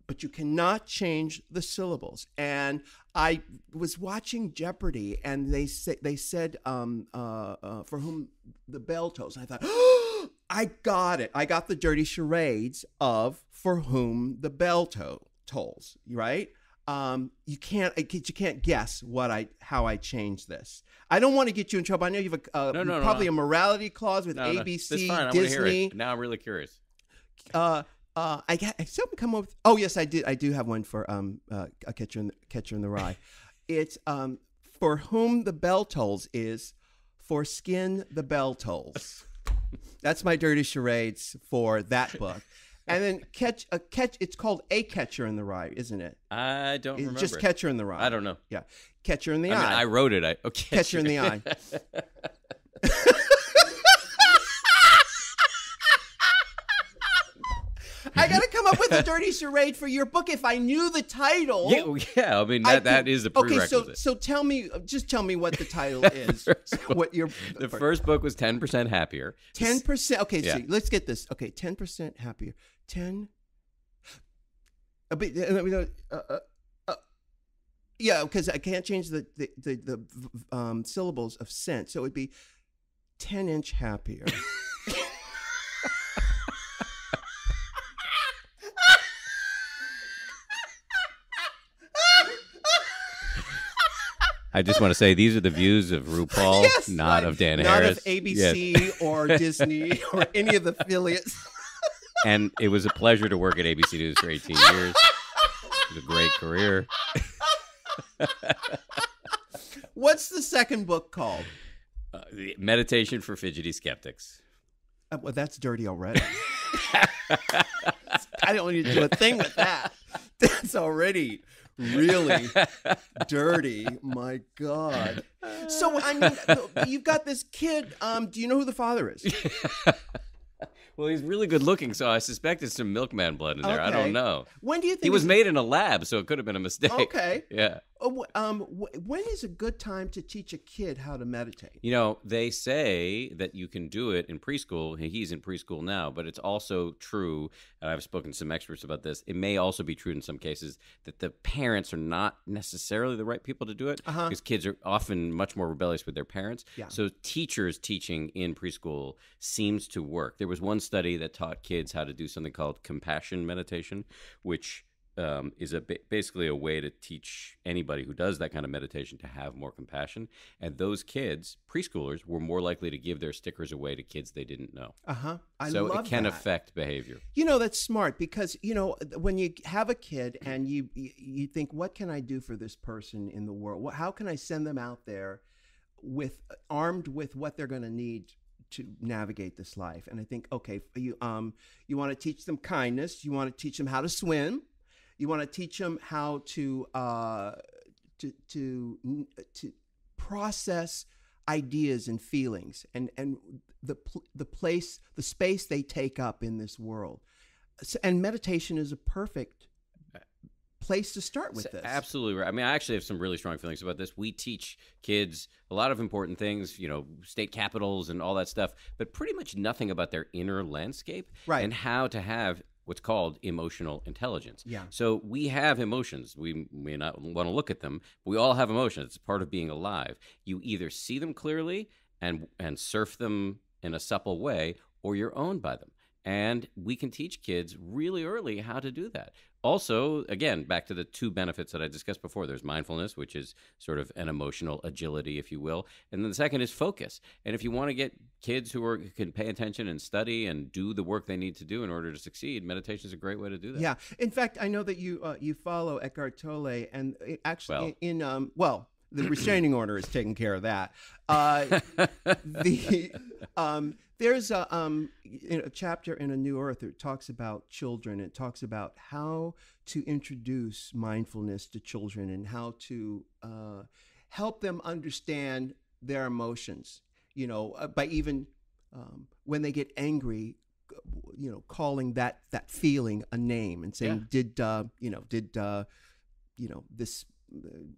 But you cannot change the syllables. And I was watching Jeopardy, and they say, they said, um, uh, uh, "For whom the bell tolls." And I thought, oh, I got it. I got the dirty charades of "For whom the bell to- tolls." Right? Um, you can't you can't guess what I how I changed this. I don't want to get you in trouble. I know you have a, uh, no, no, probably no. a morality clause with no, A B C, no. Disney. Now I'm really curious. Uh, Uh, I got, I still come up with, oh yes, I did. I do have one for um uh, a catcher in the, catcher in the rye. It's um for whom the bell tolls is for skin the bell tolls. That's my dirty charades for that book. And then catch a catch. It's called A Catcher in the Rye, isn't it? I don't it's remember. Just Catcher in the Rye. I don't know. Yeah, Catcher in the I Eye. Mean, I wrote it. I oh, catcher. catcher in the Eye. I got to come up with a dirty charade for your book. If I knew the title. Yeah, yeah I mean, that, I that is a prerequisite. Okay, so, so tell me, just tell me what the title is. what your The first book was ten percent Happier. ten percent. Okay, yeah. So let's get this. Okay, ten percent Happier. ten. Uh, uh, uh, yeah, because I can't change the, the, the, the um, syllables of scent. So it would be ten inch Happier. I just want to say these are the views of RuPaul, yes, not like, of Dan not Harris. Not of A B C yes. or Disney or any of the affiliates. And it was a pleasure to work at A B C News for eighteen years. It was a great career. What's the second book called? Uh, Meditation for Fidgety Skeptics. Uh, well, that's dirty already. I don't need to do a thing with that. That's already... really dirty, my God. So I mean, you've got this kid. Um, do you know who the father is? Well, he's really good looking, so I suspect it's some milkman blood in there. Okay. I don't know. When do you think he was it's... made in a lab? So it could have been a mistake. Okay. Yeah. Oh, um, when is a good time to teach a kid how to meditate? You know, they say that you can do it in preschool. He's in preschool now, but it's also true, and I've spoken to some experts about this. It may also be true in some cases that the parents are not necessarily the right people to do it because uh-huh. kids are often much more rebellious with their parents. Yeah. So teachers teaching in preschool seems to work. There was one study that taught kids how to do something called compassion meditation, which um, is a basically a way to teach anybody who does that kind of meditation to have more compassion. And those kids, preschoolers, were more likely to give their stickers away to kids they didn't know. Uh-huh. I so love it can that. affect behavior. You know, that's smart because, you know, when you have a kid and you you think, what can I do for this person in the world? How can I send them out there with armed with what they're going to need to navigate this life? And I think, okay, you um you want to teach them kindness, you want to teach them how to swim, you want to teach them how to uh to to to process ideas and feelings and and the the place the space they take up in this world. So, and meditation is a perfect place to start with this. Absolutely right. I mean, I actually have some really strong feelings about this. We teach kids a lot of important things, you know, state capitals and all that stuff, but pretty much nothing about their inner landscape right. and how to have what's called emotional intelligence. Yeah. So we have emotions. We may not want to look at them, but we all have emotions. It's part of being alive. You either see them clearly and and surf them in a supple way, or you're owned by them. And we can teach kids really early how to do that. Also, again, back to the two benefits that I discussed before. There's mindfulness, which is sort of an emotional agility, if you will. And then the second is focus. And if you want to get kids who are, who can pay attention and study and do the work they need to do in order to succeed, meditation is a great way to do that. Yeah. In fact, I know that you uh, you follow Eckhart Tolle, and it actually well, in, um, well, the restraining order is taking care of that. Uh, the um, there's a, um, in a chapter in A New Earth that talks about children. It talks about how to introduce mindfulness to children and how to uh, help them understand their emotions. You know, by even um, when they get angry, you know, calling that that feeling a name and saying, yeah. "Did uh, you know? Did uh, you know this?"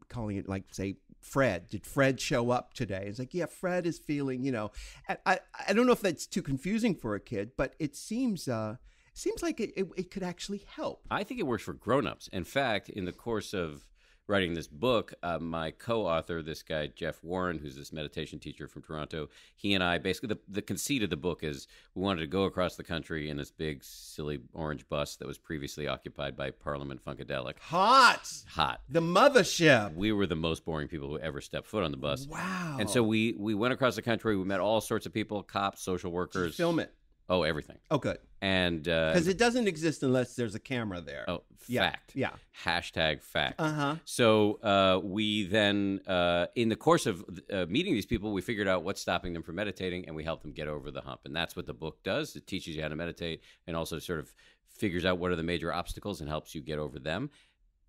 Calling it like, say, Fred. Did Fred show up today? It's like, yeah, Fred is feeling, you know. I, I, I don't know if that's too confusing for a kid, but it seems uh, seems like it, it, it could actually help. I think it works for grown-ups. In fact, in the course of writing this book, uh, my co-author, this guy, Jeff Warren, who's this meditation teacher from Toronto, he and I, basically, the, the conceit of the book is we wanted to go across the country in this big, silly orange bus that was previously occupied by Parliament Funkadelic. Hot! Hot. The mothership. We were the most boring people who ever stepped foot on the bus. Wow. And so we, we went across the country. We met all sorts of people, cops, social workers. Just film it. Oh, everything. Oh, good. And because uh, it doesn't exist unless there's a camera there. Oh, fact. Yeah. yeah. Hashtag fact. Uh-huh. So uh, we then, uh, in the course of uh, meeting these people, we figured out what's stopping them from meditating, and we helped them get over the hump. And that's what the book does. It teaches you how to meditate and also sort of figures out what are the major obstacles and helps you get over them.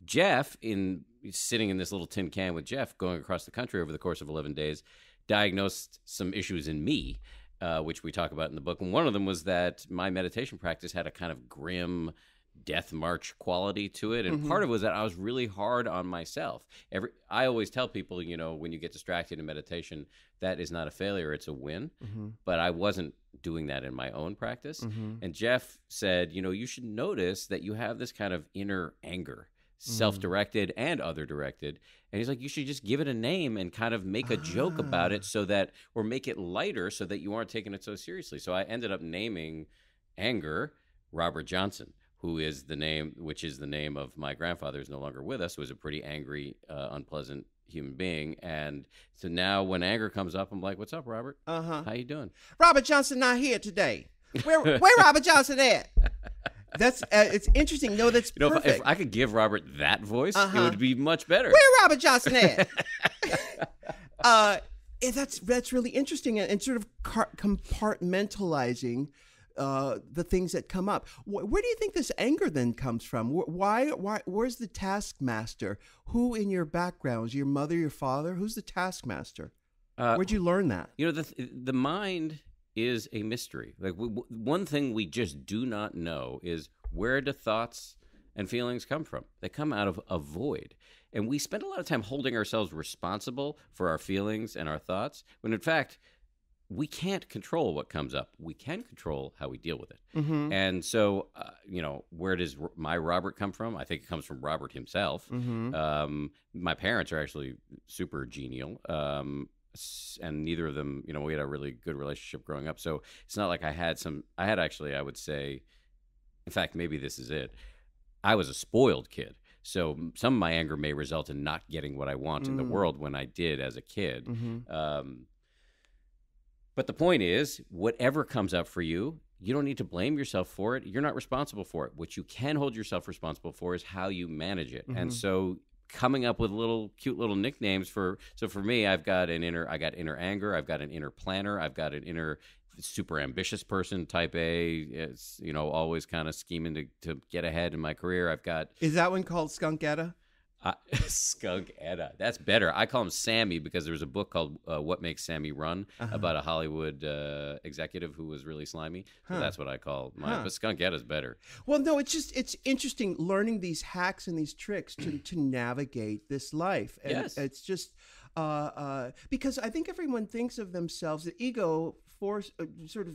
Jeff, in sitting in this little tin can with Jeff, going across the country over the course of eleven days, diagnosed some issues in me. Uh, which we talk about in the book. And one of them was that my meditation practice had a kind of grim death march quality to it. And mm-hmm. part of it was that I was really hard on myself. Every, I always tell people, you know, when you get distracted in meditation, that is not a failure, it's a win. Mm-hmm. But I wasn't doing that in my own practice. Mm-hmm. And Jeff said, you know, you should notice that you have this kind of inner anger, self-directed mm. and other-directed. And he's like, you should just give it a name and kind of make a ah. joke about it so that, or make it lighter so that you aren't taking it so seriously. So I ended up naming anger Robert Johnson, who is the name, which is the name of my grandfather who's no longer with us, who was a pretty angry, uh, unpleasant human being. And so now when anger comes up, I'm like, what's up, Robert? Uh-huh. How you doing? Robert Johnson not here today. Where, where Robert Johnson at? That's uh, it's interesting. No, that's you know, perfect. If I could give Robert that voice, uh-huh. it would be much better. Where Robert Johnson at? uh, and that's that's really interesting, and, and sort of car- compartmentalizing uh, the things that come up. Wh- where do you think this anger then comes from? Wh- why? Why? Where's the taskmaster? Who in your background? Is your mother, your father? Who's the taskmaster? Uh, Where'd you learn that? You know, the th- the mind. Is a mystery. Like we, w- one thing we just do not know is where do thoughts and feelings come from? They come out of a void. And we spend a lot of time holding ourselves responsible for our feelings and our thoughts, when in fact, we can't control what comes up. We can control how we deal with it. Mm-hmm. And so, uh, you know, where does r- my Robert come from? I think it comes from Robert himself. Mm-hmm. Um, my parents are actually super genial. Um, and neither of them, you know, we had a really good relationship growing up. So it's not like I had some, I had actually, I would say, in fact, maybe this is it. I was a spoiled kid. So some of my anger may result in not getting what I want mm. in the world when I did as a kid. Mm-hmm. Um, but the point is, whatever comes up for you, you don't need to blame yourself for it. You're not responsible for it. What you can hold yourself responsible for is how you manage it. Mm-hmm. And so coming up with little cute little nicknames for, so for me, I've got an inner, I got inner anger. I've got an inner planner. I've got an inner super ambitious person, type A, it's, you know, always kind of scheming to, to get ahead in my career. I've got, is that one called Skunk Etta? Uh, Skunk Etta. That's better. I call him Sammy because there was a book called uh, What Makes Sammy Run uh-huh. about a Hollywood uh, executive who was really slimy. Huh. So that's what I call mine. Huh. But Skunk Etta's better. Well, no, it's just it's interesting learning these hacks and these tricks to, to navigate this life. And yes. It's just uh, uh, because I think everyone thinks of themselves, the ego force uh, sort of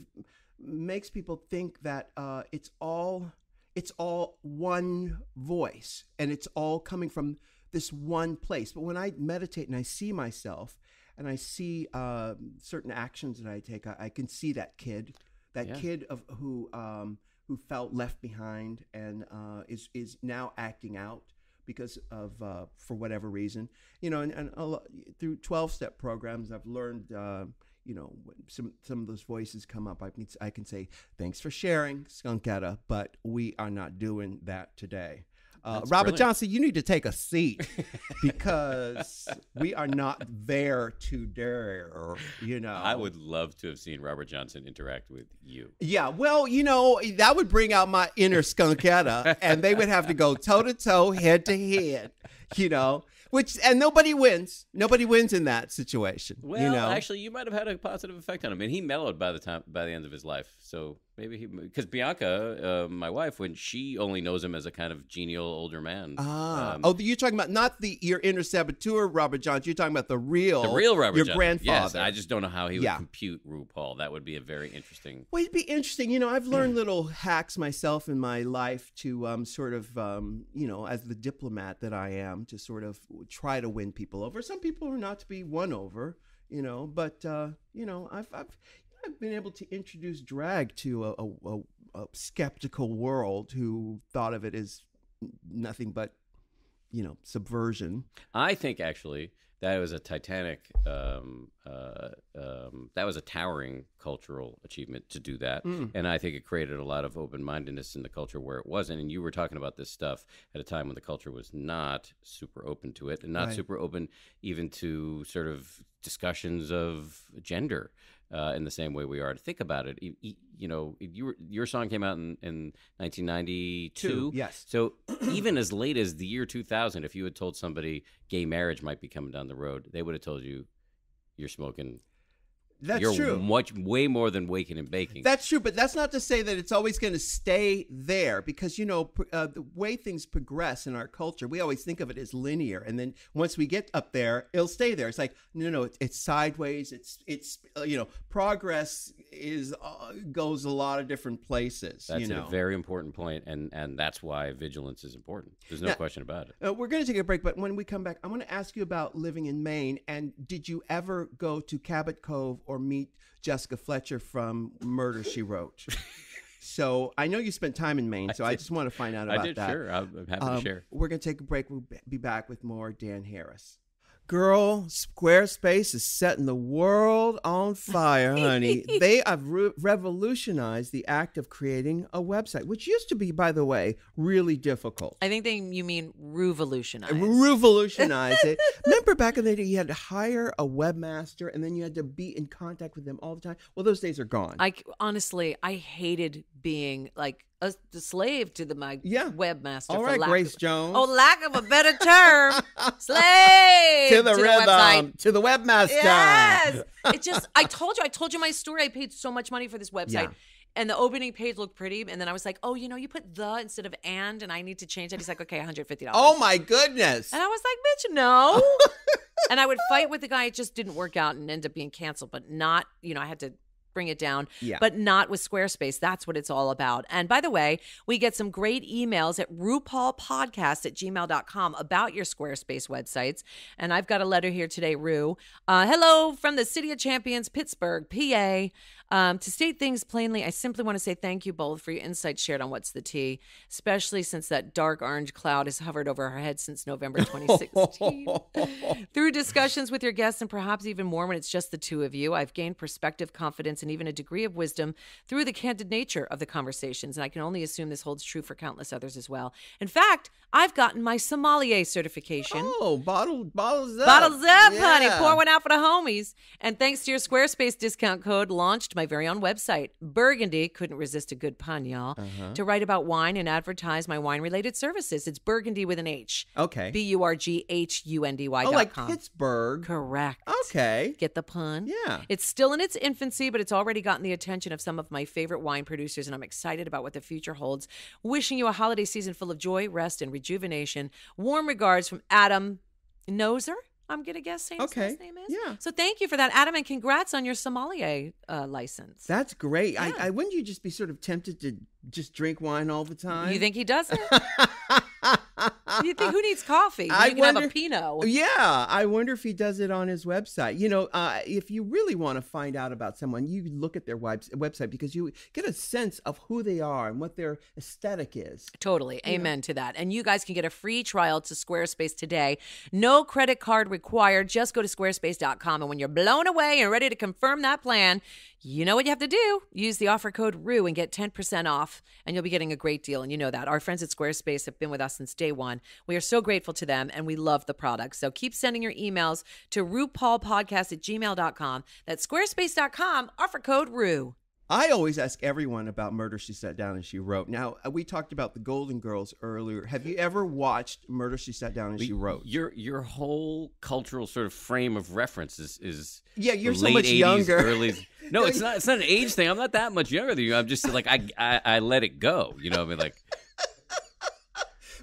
makes people think that uh, it's all. It's all one voice and it's all coming from this one place. But when I meditate and I see myself and I see uh, certain actions that I take, I, I can see that kid, that yeah. kid of who um, who felt left behind and uh, is is now acting out because of uh, for whatever reason, you know, and, and uh, through twelve-step programs, I've learned, uh, you know, some some of those voices come up. I can I can say thanks for sharing, Skunketta, but we are not doing that today. Uh, Robert brilliant. Johnson, you need to take a seat because we are not there to dare, you know. I would love to have seen Robert Johnson interact with you. Yeah, well, you know, that would bring out my inner Skunketta, and they would have to go toe-to-toe, head-to-head, you know. Which and nobody wins. Nobody wins in that situation. Well, you know? Actually, you might have had a positive effect on him, and he mellowed by the time by the end of his life. So maybe he, because Bianca, uh, my wife, when she only knows him as a kind of genial older man. Ah, um, oh, you're talking about not the your inner saboteur, Robert Johnson. You're talking about the real, the real Robert Johnson, your grandfather. Yes, I just don't know how he would yeah. compute RuPaul. That would be a very interesting. Well, it'd be interesting. You know, I've learned little hacks myself in my life to um, sort of, um, you know, as the diplomat that I am, to sort of try to win people over. Some people are not to be won over, you know, but, uh, you know, I've, I've, I've been able to introduce drag to a, a, a skeptical world who thought of it as nothing but, you know, subversion. I think actually that was a titanic, um, uh, um, that was a towering cultural achievement to do that. Mm. And I think it created a lot of open-mindedness in the culture where it wasn't. And you were talking about this stuff at a time when the culture was not super open to it and not right. super open even to sort of discussions of gender. Uh, in the same way we are to think about it. You, you know, you were, your song came out in, in nineteen ninety-two. Two, yes. So even as late as the year two thousand, if you had told somebody gay marriage might be coming down the road, they would have told you you're smoking. That's you're true. Much, way more than waking and baking. That's true, but that's not to say that it's always going to stay there because, you know, uh, the way things progress in our culture, we always think of it as linear. And then once we get up there, it'll stay there. It's like, no, no, it's, it's sideways. It's, it's uh, you know, progress is uh, goes a lot of different places. That's you know? a very important point, and, and that's why vigilance is important. There's no now, question about it. Uh, we're going to take a break, but when we come back, I want to ask you about living in Maine. And did you ever go to Cabot Cove or meet Jessica Fletcher from Murder, She Wrote? So I know you spent time in Maine, so I, I just want to find out about that. I did, that. sure. I'm happy um, to share. We're going to take a break. We'll be back with more Dan Harris. Girl, Squarespace is setting the world on fire, honey. They have re- revolutionized the act of creating a website, which used to be, by the way, really difficult. I think they, you mean revolutionize. Revolutionize it. Remember back in the day, you had to hire a webmaster, and then you had to be in contact with them all the time. Well, those days are gone. I, honestly, I hated being like... A, a slave to the my yeah. webmaster. All right, for lack Grace of, Jones. Oh, lack of a better term, slave to the to rhythm, the website. To the webmaster. Yes, it just. I told you. I told you my story. I paid so much money for this website, yeah. and the opening page looked pretty, and then I was like, oh, you know, you put the instead of and, and I need to change that. He's like, okay, one hundred fifty dollars. Oh my goodness! And I was like, bitch, no. And I would fight with the guy. It just didn't work out and end up being canceled. But not, you know, I had to bring it down, yeah. but not with Squarespace. That's what it's all about. And by the way, we get some great emails at RuPaul Podcast at gmail dot com about your Squarespace websites. And I've got a letter here today, Ru. Uh, hello from the City of Champions, Pittsburgh, P A. Um, to state things plainly, I simply want to say thank you both for your insights shared on What's the Tea, especially since that dark orange cloud has hovered over our heads since November twenty sixteen. Through discussions with your guests, and perhaps even more when it's just the two of you, I've gained perspective, confidence, and even a degree of wisdom through the candid nature of the conversations. And I can only assume this holds true for countless others as well. In fact, I've gotten my sommelier certification. Oh, bottle, bottles up. Bottles up, yeah. honey. Pour one out for the homies. And thanks to your Squarespace discount code, launched my very own website, Burgundy, couldn't resist a good pun, y'all, uh-huh. to write about wine and advertise my wine-related services. It's Burgundy with an H. Okay. B U R G H U N D Y dot com. Oh, like Pittsburgh. Correct. Okay. Get the pun? Yeah. It's still in its infancy, but it's already gotten the attention of some of my favorite wine producers, and I'm excited about what the future holds. Wishing you a holiday season full of joy, rest, and rejuvenation. Warm regards from Adam Noser. I'm going to guess his okay. last name is. Yeah. So thank you for that, Adam, and congrats on your sommelier uh, license. That's great. Yeah. I, I wouldn't you just be sort of tempted to just drink wine all the time? You think he doesn't? You think, who needs coffee? I you can wonder, have a Pinot. Yeah, I wonder if he does it on his website. You know, uh, if you really want to find out about someone, you look at their website because you get a sense of who they are and what their aesthetic is. Totally. You Amen know. to that. And you guys can get a free trial to Squarespace today. No credit card required. Just go to squarespace dot com. And when you're blown away and ready to confirm that plan, you know what you have to do. Use the offer code R U and get ten percent off, and you'll be getting a great deal. And you know that. Our friends at Squarespace have been with us since day one. We are so grateful to them, and we love the product. So keep sending your emails to RuPaul Podcast at gmail dot com. That's squarespace dot com, offer code R U. I always ask everyone about Murder, She Sat Down and She Wrote. Now, we talked about the Golden Girls earlier. Have you ever watched Murder, She Sat Down and we, She Wrote? Your your whole cultural sort of frame of reference is, is yeah, you're so much eighties, younger. Early, no, it's not. It's not an age thing. I'm not that much younger than you. I'm just like I I, I let it go. You know, I mean, like.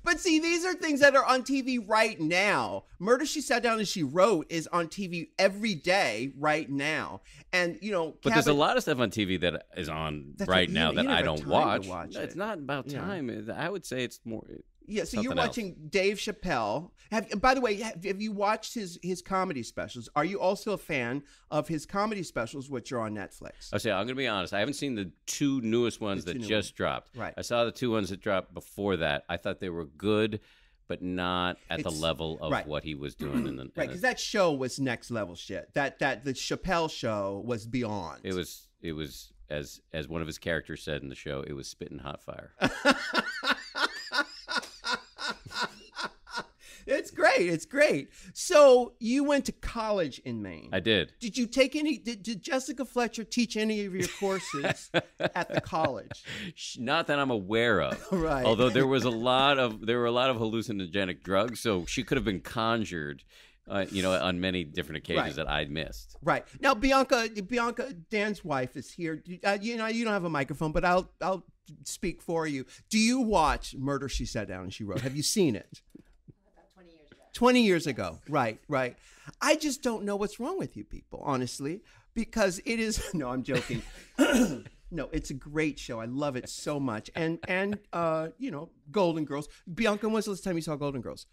But see, these are things that are on T V right now. Murder, She Sat Down and She Wrote is on T V every day right now. And, you know, But Cabot, there's a lot of stuff on T V that is on right now you, that you I don't watch. watch it. It's not about time. Yeah. I would say it's more... Yeah, so Something you're watching else. Dave Chappelle. Have, by the way, have, have you watched his his comedy specials? Are you also a fan of his comedy specials, which are on Netflix? I say I'm going to be honest. I haven't seen the two newest ones two that just ones. dropped. Right. I saw the two ones that dropped before that. I thought they were good, but not at it's, the level of right. what he was doing. in the, in right, because that show was next level shit. That that the Chappelle Show was beyond. It was it was as as one of his characters said in the show. It was spitting hot fire. It's great. It's great. So you went to college in Maine. I did. Did you take any? Did, did Jessica Fletcher teach any of your courses at the college? Not that I'm aware of. Right. Although there was a lot of there were a lot of hallucinogenic drugs, so she could have been conjured, uh, you know, on many different occasions right. that I missed. Right. Now, Bianca, Bianca, Dan's wife is here. Uh, you know, you don't have a microphone, but I'll I'll speak for you. Do you watch Murder, She Sat Down and She Wrote? Have you seen it? twenty years ago. Right, right. I just don't know what's wrong with you people, honestly, because it is... No, I'm joking. No, it's a great show. I love it so much. And, and uh, you know, Golden Girls. Bianca, when's the last time you saw Golden Girls?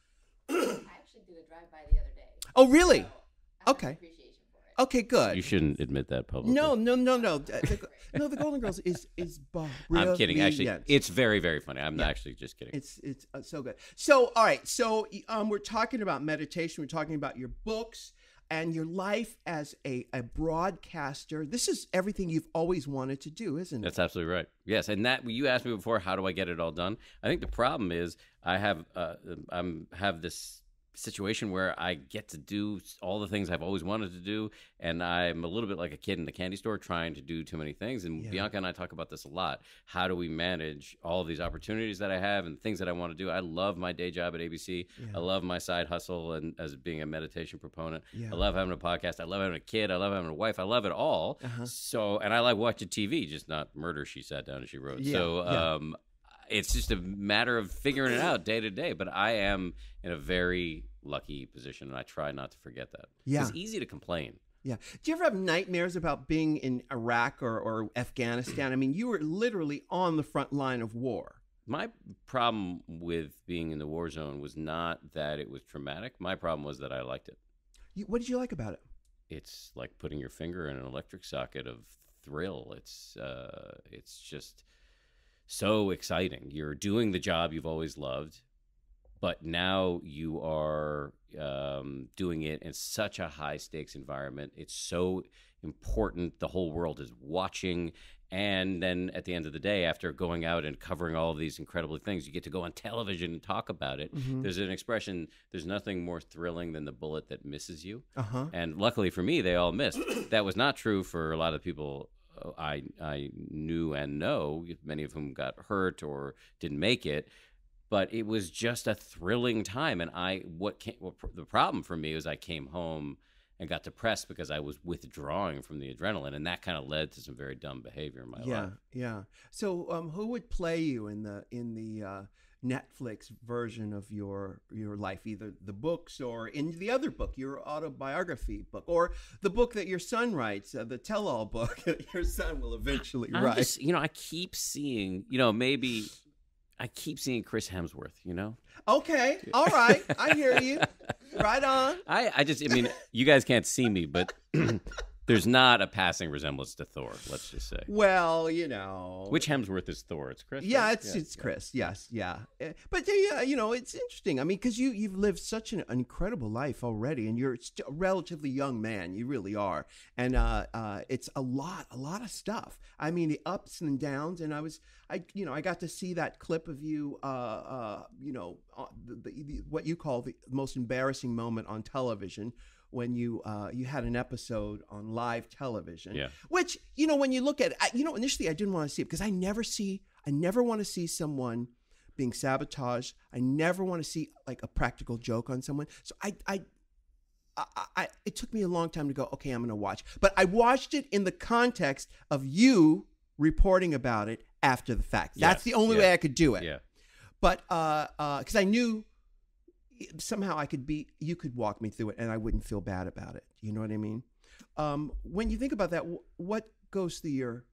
I actually did a drive-by the other day. Oh, really? So okay. Appreciation for it. Okay, good. You shouldn't admit that publicly. No, no, no, no. The, no, the Golden Girls is... is brilliant. I'm kidding. Actually, it's very, very funny. I'm yeah. not actually just kidding. It's it's uh, so good. So, all right. So um, we're talking about meditation. We're talking about your books and your life as a, a broadcaster. This is everything you've always wanted to do, isn't it? That's absolutely right. Yes. And that you asked me before, how do I get it all done? I think the problem is I have uh, I'm have this situation where I get to do all the things I've always wanted to do, and I'm a little bit like a kid in the candy store trying to do too many things. And yeah. Bianca and I talk about this a lot. How do we manage all of these opportunities that I have and things that I want to do? I love my day job at A B C. Yeah. I love my side hustle and as being a meditation proponent. Yeah. I love having a podcast. I love having a kid. I love having a wife. I love it all. Uh-huh. So, and I like watching T V, just not Murder, She Sat Down and She Wrote. Yeah. So, yeah. um, it's just a matter of figuring it out day to day. But I am in a very lucky position, and I try not to forget that. Yeah. It's easy to complain. Yeah. Do you ever have nightmares about being in Iraq or, or Afghanistan? I mean, you were literally on the front line of war. My problem with being in the war zone was not that it was traumatic. My problem was that I liked it. You, what did you like about it? It's like putting your finger in an electric socket of thrill. It's uh, it's just... so exciting. You're doing the job you've always loved, but now you are um, doing it in such a high stakes environment. It's so important. The whole world is watching. And then at the end of the day, after going out and covering all of these incredible things, you get to go on television and talk about it. Mm-hmm. There's an expression, there's nothing more thrilling than the bullet that misses you. Uh-huh. And luckily for me, they all missed. That was not true for a lot of people I I knew and know, many of whom got hurt or didn't make it, but it was just a thrilling time. And I what, came, what the problem for me was I came home and got depressed because I was withdrawing from the adrenaline, and that kind of led to some very dumb behavior in my yeah, life. Yeah, yeah. So um, who would play you in the in the uh, Netflix version of your your life, either the books or in the other book, your autobiography book, or the book that your son writes, uh, the tell-all book that your son will eventually I'm write. Just, you know, I keep seeing, you know, maybe I keep seeing Chris Hemsworth, you know? Okay. All right. I hear you. Right on. I, I just, I mean, you guys can't see me, but there's not a passing resemblance to Thor, let's just say. Well, you know. Which Hemsworth is Thor? It's Chris? Yeah, right? it's yeah, it's yeah. Chris. Yes. Yeah. But, yeah, you know, it's interesting. I mean, because you, you've lived such an incredible life already, and you're a relatively young man. You really are. And uh, uh, it's a lot, a lot of stuff. I mean, the ups and downs, and I was... I, you know, I got to see that clip of you, uh, uh, you know, uh, the, the, what you call the most embarrassing moment on television when you uh, you had an episode on live television, yeah. which, you know, when you look at it, I, you know, initially I didn't want to see it because I never see I never want to see someone being sabotaged. I never want to see like a practical joke on someone. So I, I, I, I it took me a long time to go, OK, I'm going to watch. But I watched it in the context of you reporting about it. After the fact. That's yes, the only yeah. way I could do it. Yeah. But uh uh because I knew somehow I could be you could walk me through it and I wouldn't feel bad about it. You know what I mean? Um when you think about that, what goes through your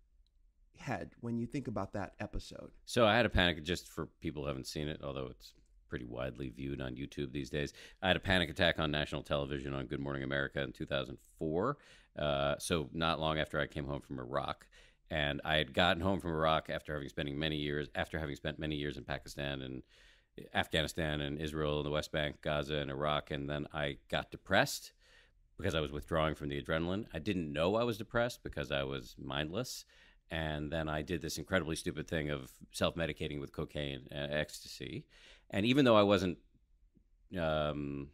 head when you think about that episode? So I had a panic, just for people who haven't seen it, although it's pretty widely viewed on YouTube these days. I had a panic attack on national television on Good Morning America in two thousand four. Uh so not long after I came home from Iraq. And I had gotten home from Iraq after having spending many years, after having spent many years in Pakistan and Afghanistan and Israel and the West Bank, Gaza and Iraq. And then I got depressed because I was withdrawing from the adrenaline. I didn't know I was depressed because I was mindless. And then I did this incredibly stupid thing of self-medicating with cocaine and ecstasy. And even though I wasn't um,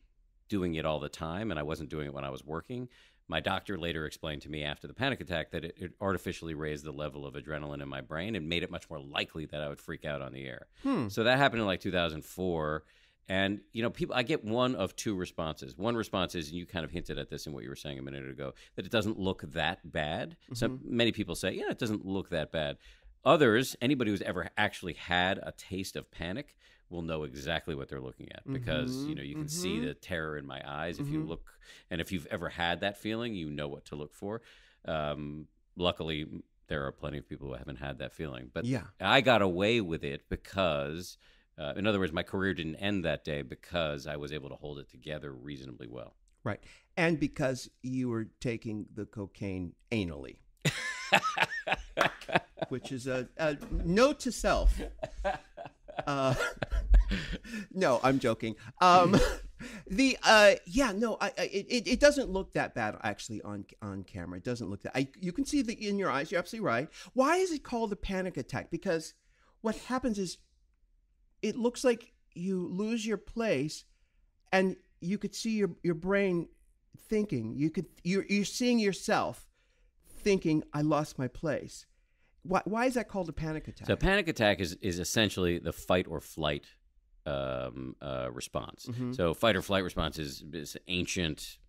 doing it all the time, and I wasn't doing it when I was working, my doctor later explained to me after the panic attack that it, it artificially raised the level of adrenaline in my brain and made it much more likely that I would freak out on the air. Hmm. So that happened in like two thousand four. And, you know, people, I get one of two responses. One response is, and you kind of hinted at this in what you were saying a minute ago, that it doesn't look that bad. Mm-hmm. So many people say, yeah, it doesn't look that bad. Others, anybody who's ever actually had a taste of panic will know exactly what they're looking at, because mm-hmm. you know you can mm-hmm. see the terror in my eyes if mm-hmm. you look, and if you've ever had that feeling, you know what to look for. Um, luckily, there are plenty of people who haven't had that feeling, but yeah. I got away with it because, uh, in other words, my career didn't end that day because I was able to hold it together reasonably well. Right, and because you were taking the cocaine anally. Which is a, a note to self. Uh, no, I'm joking. Um, the uh, yeah, no, I, I it it doesn't look that bad actually on on camera. It doesn't look that. I you can see the in your eyes. You're absolutely right. Why is it called a panic attack? Because what happens is it looks like you lose your place, and you could see your your brain thinking. You could you're you're seeing yourself thinking, I lost my place. Why, why is that called a panic attack? So a panic attack is, is essentially the fight or flight um, uh, response. Mm-hmm. So fight or flight response is this ancient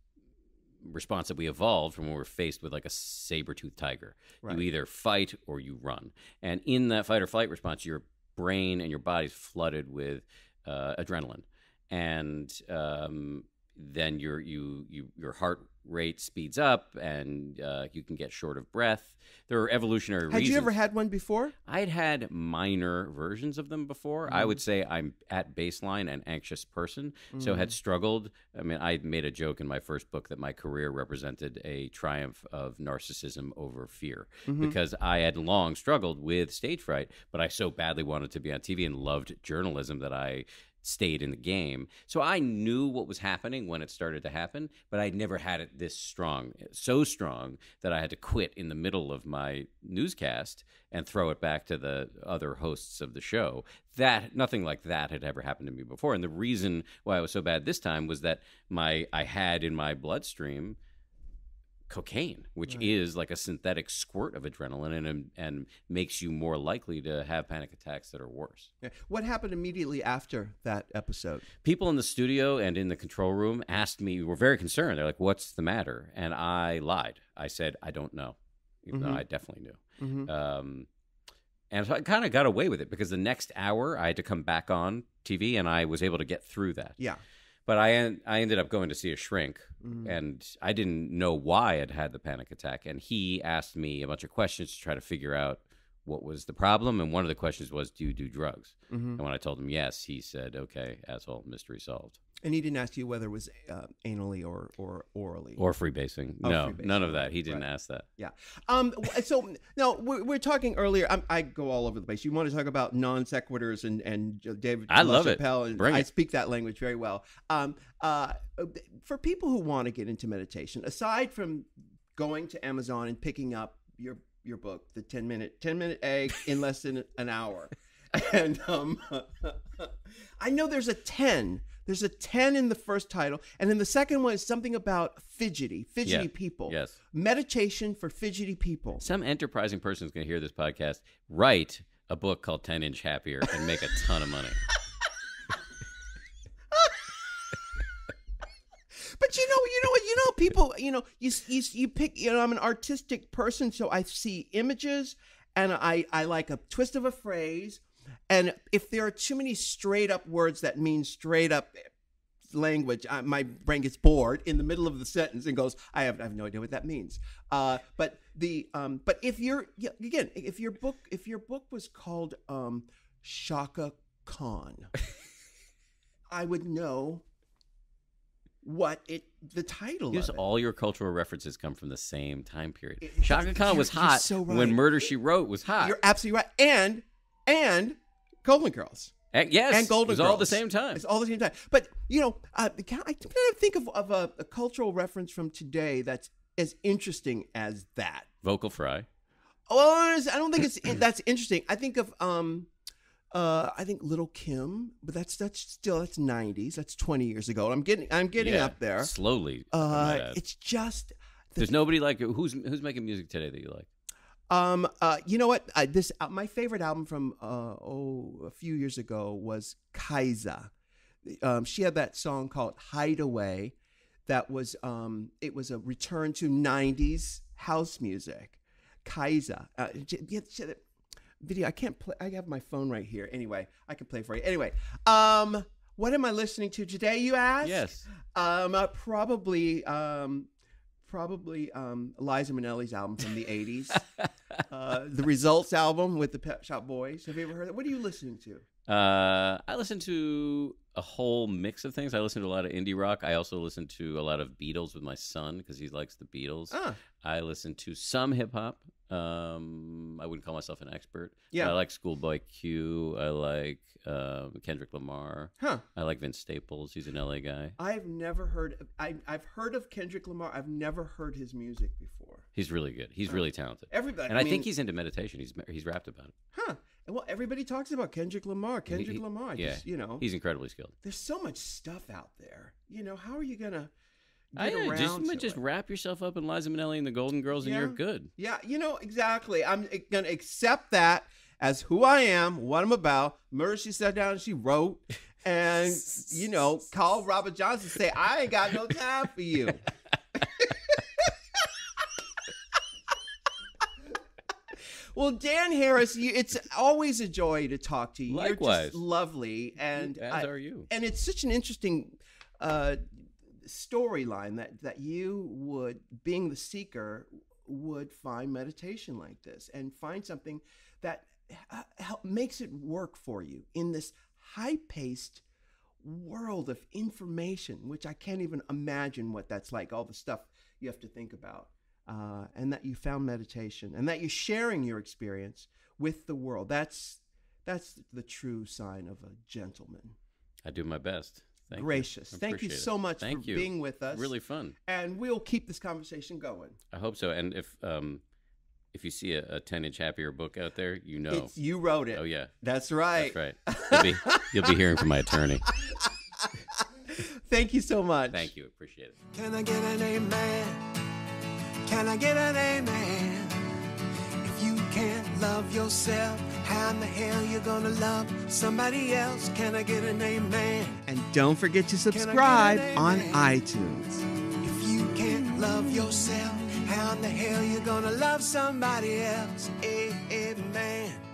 response that we evolved from when we were faced with like a saber-toothed tiger. Right. You either fight or you run. And in that fight or flight response, your brain and your body's flooded with uh, adrenaline. And um, then your, you, you, your heart rate speeds up, and uh, you can get short of breath. There are evolutionary reasons. Had you ever had one before? I'd had minor versions of them before. Mm-hmm. I would say I'm at baseline an anxious person, mm-hmm. so had struggled. I mean, I made a joke in my first book that my career represented a triumph of narcissism over fear, mm-hmm. because I had long struggled with stage fright, but I so badly wanted to be on T V and loved journalism that I stayed in the game. So I knew what was happening when it started to happen, but I'd never had it this strong, so strong that I had to quit in the middle of my newscast and throw it back to the other hosts of the show. That nothing like that had ever happened to me before. And the reason why I was so bad this time was that my I had in my bloodstream cocaine, which right. is like a synthetic squirt of adrenaline, and and makes you more likely to have panic attacks that are worse. Yeah. What happened immediately after that episode? People in the studio and in the control room asked me, were very concerned. They're like, what's the matter? And I lied. I said, I don't know, even mm-hmm. though I definitely knew. Mm-hmm. Um, and so I kind of got away with it, because the next hour I had to come back on T V, and I was able to get through that. Yeah. But I en I ended up going to see a shrink, mm-hmm. and I didn't know why I'd had the panic attack. And he asked me a bunch of questions to try to figure out what was the problem? And one of the questions was, do you do drugs? Mm-hmm. And when I told him yes, he said, okay, asshole, mystery solved. And he didn't ask you whether it was uh, anally or, or orally. Or freebasing. Oh, no, freebasing. None of that. He didn't right. ask that. Yeah. Um. So, now, we're, we're talking earlier. I'm, I go all over the place. You want to talk about non sequiturs and, and David I love Chappelle. It. Bring I it. Speak that language very well. Um. Uh. For people who want to get into meditation, aside from going to Amazon and picking up your your book, the ten-minute egg in less than an hour. And um, I know there's a ten. There's a ten in the first title. And then the second one is something about fidgety, fidgety yeah. people. Yes. Meditation for fidgety people. Some enterprising person is going to hear this podcast, write a book called ten inch Happier and make a ton of money. But you know, you know what, you know, people, you know, you, you, you pick, you know, I'm an artistic person, so I see images and I, I like a twist of a phrase. And if there are too many straight up words that mean straight up language, I, my brain gets bored in the middle of the sentence and goes, I have, I have no idea what that means. Uh, but the, um, but if you're, again, if your book, if your book was called um, Shaka Khan, I would know what it, the title is. All your cultural references come from the same time period. It, Shaka Khan was hot so right. when Murder, She Wrote was hot. You're absolutely right. And, And Golden Girls. And, yes. And Golden Girls. It was Girls. all at the same time. It's all the same time. But, you know, uh, I kind of think of, of a, a cultural reference from today that's as interesting as that. Vocal fry. Oh, I don't think it's that's interesting. I think of, um, uh, I think Little Kim, but that's that's still, that's nineties. That's twenty years ago. I'm getting I'm getting yeah, up there. Slowly. Uh, it's just. The, There's nobody like, who's who's making music today that you like? Um, uh, you know what? Uh, this uh, my favorite album from uh, oh a few years ago was Kaisa. Um, she had that song called "Hideaway," that was um, it was a return to nineties house music. Kaisa, uh, video. I can't play. I have my phone right here. Anyway, I can play for you. Anyway, um, what am I listening to today? You ask. Yes. Um, uh, probably. Um, Probably um, Liza Minnelli's album from the eighties, uh, the Results album with the Pet Shop Boys. Have you ever heard that? What are you listening to? Uh, I listen to a whole mix of things. I listen to a lot of indie rock. I also listen to a lot of Beatles with my son because he likes the Beatles. Ah. I listen to some hip hop. Um, I wouldn't call myself an expert. Yeah. I like Schoolboy Q. I like uh, Kendrick Lamar. Huh. I like Vince Staples. He's an L A guy. I've never heard of, I, I've heard of Kendrick Lamar. I've never heard his music before. He's really good. He's oh. really talented. Everybody. And I, I mean, think he's into meditation. He's he's rapped about it. Huh. Well, everybody talks about Kendrick Lamar. Kendrick he, he, Lamar. Yeah. Just, you know. He's incredibly skilled. There's so much stuff out there. You know, how are you going to... I know, just, just wrap yourself up in Liza Minnelli and the Golden Girls yeah. and you're good. Yeah, you know, exactly. I'm going to accept that as who I am, what I'm about. Murder, She Sat Down and She Wrote. And, you know, call Robert Johnson and say, I ain't got no time for you. Well, Dan Harris, you, it's always a joy to talk to you. Likewise. You're just lovely. And As I, are you. And it's such an interesting... Uh, storyline that that you would, being the seeker, would find meditation like this and find something that uh, help, makes it work for you in this high-paced world of information, which I can't even imagine what that's like, all the stuff you have to think about, uh, and that you found meditation and that you're sharing your experience with the world. That's that's the true sign of a gentleman. I do my best. Thank Gracious. You. Thank you so much Thank for you. being with us. Really fun. And we'll keep this conversation going. I hope so. And if um, if you see a ten inch Happier book out there, you know. It's, you wrote it. Oh, yeah. That's right. That's right. You'll be, you'll be hearing from my attorney. Thank you so much. Thank you. Appreciate it. Can I get an amen? Can I get an amen? If you can't love yourself, how in the hell you gonna love somebody else? Can I get an amen? And don't forget to subscribe on iTunes. If you can't love yourself, how in the hell you gonna love somebody else? Amen.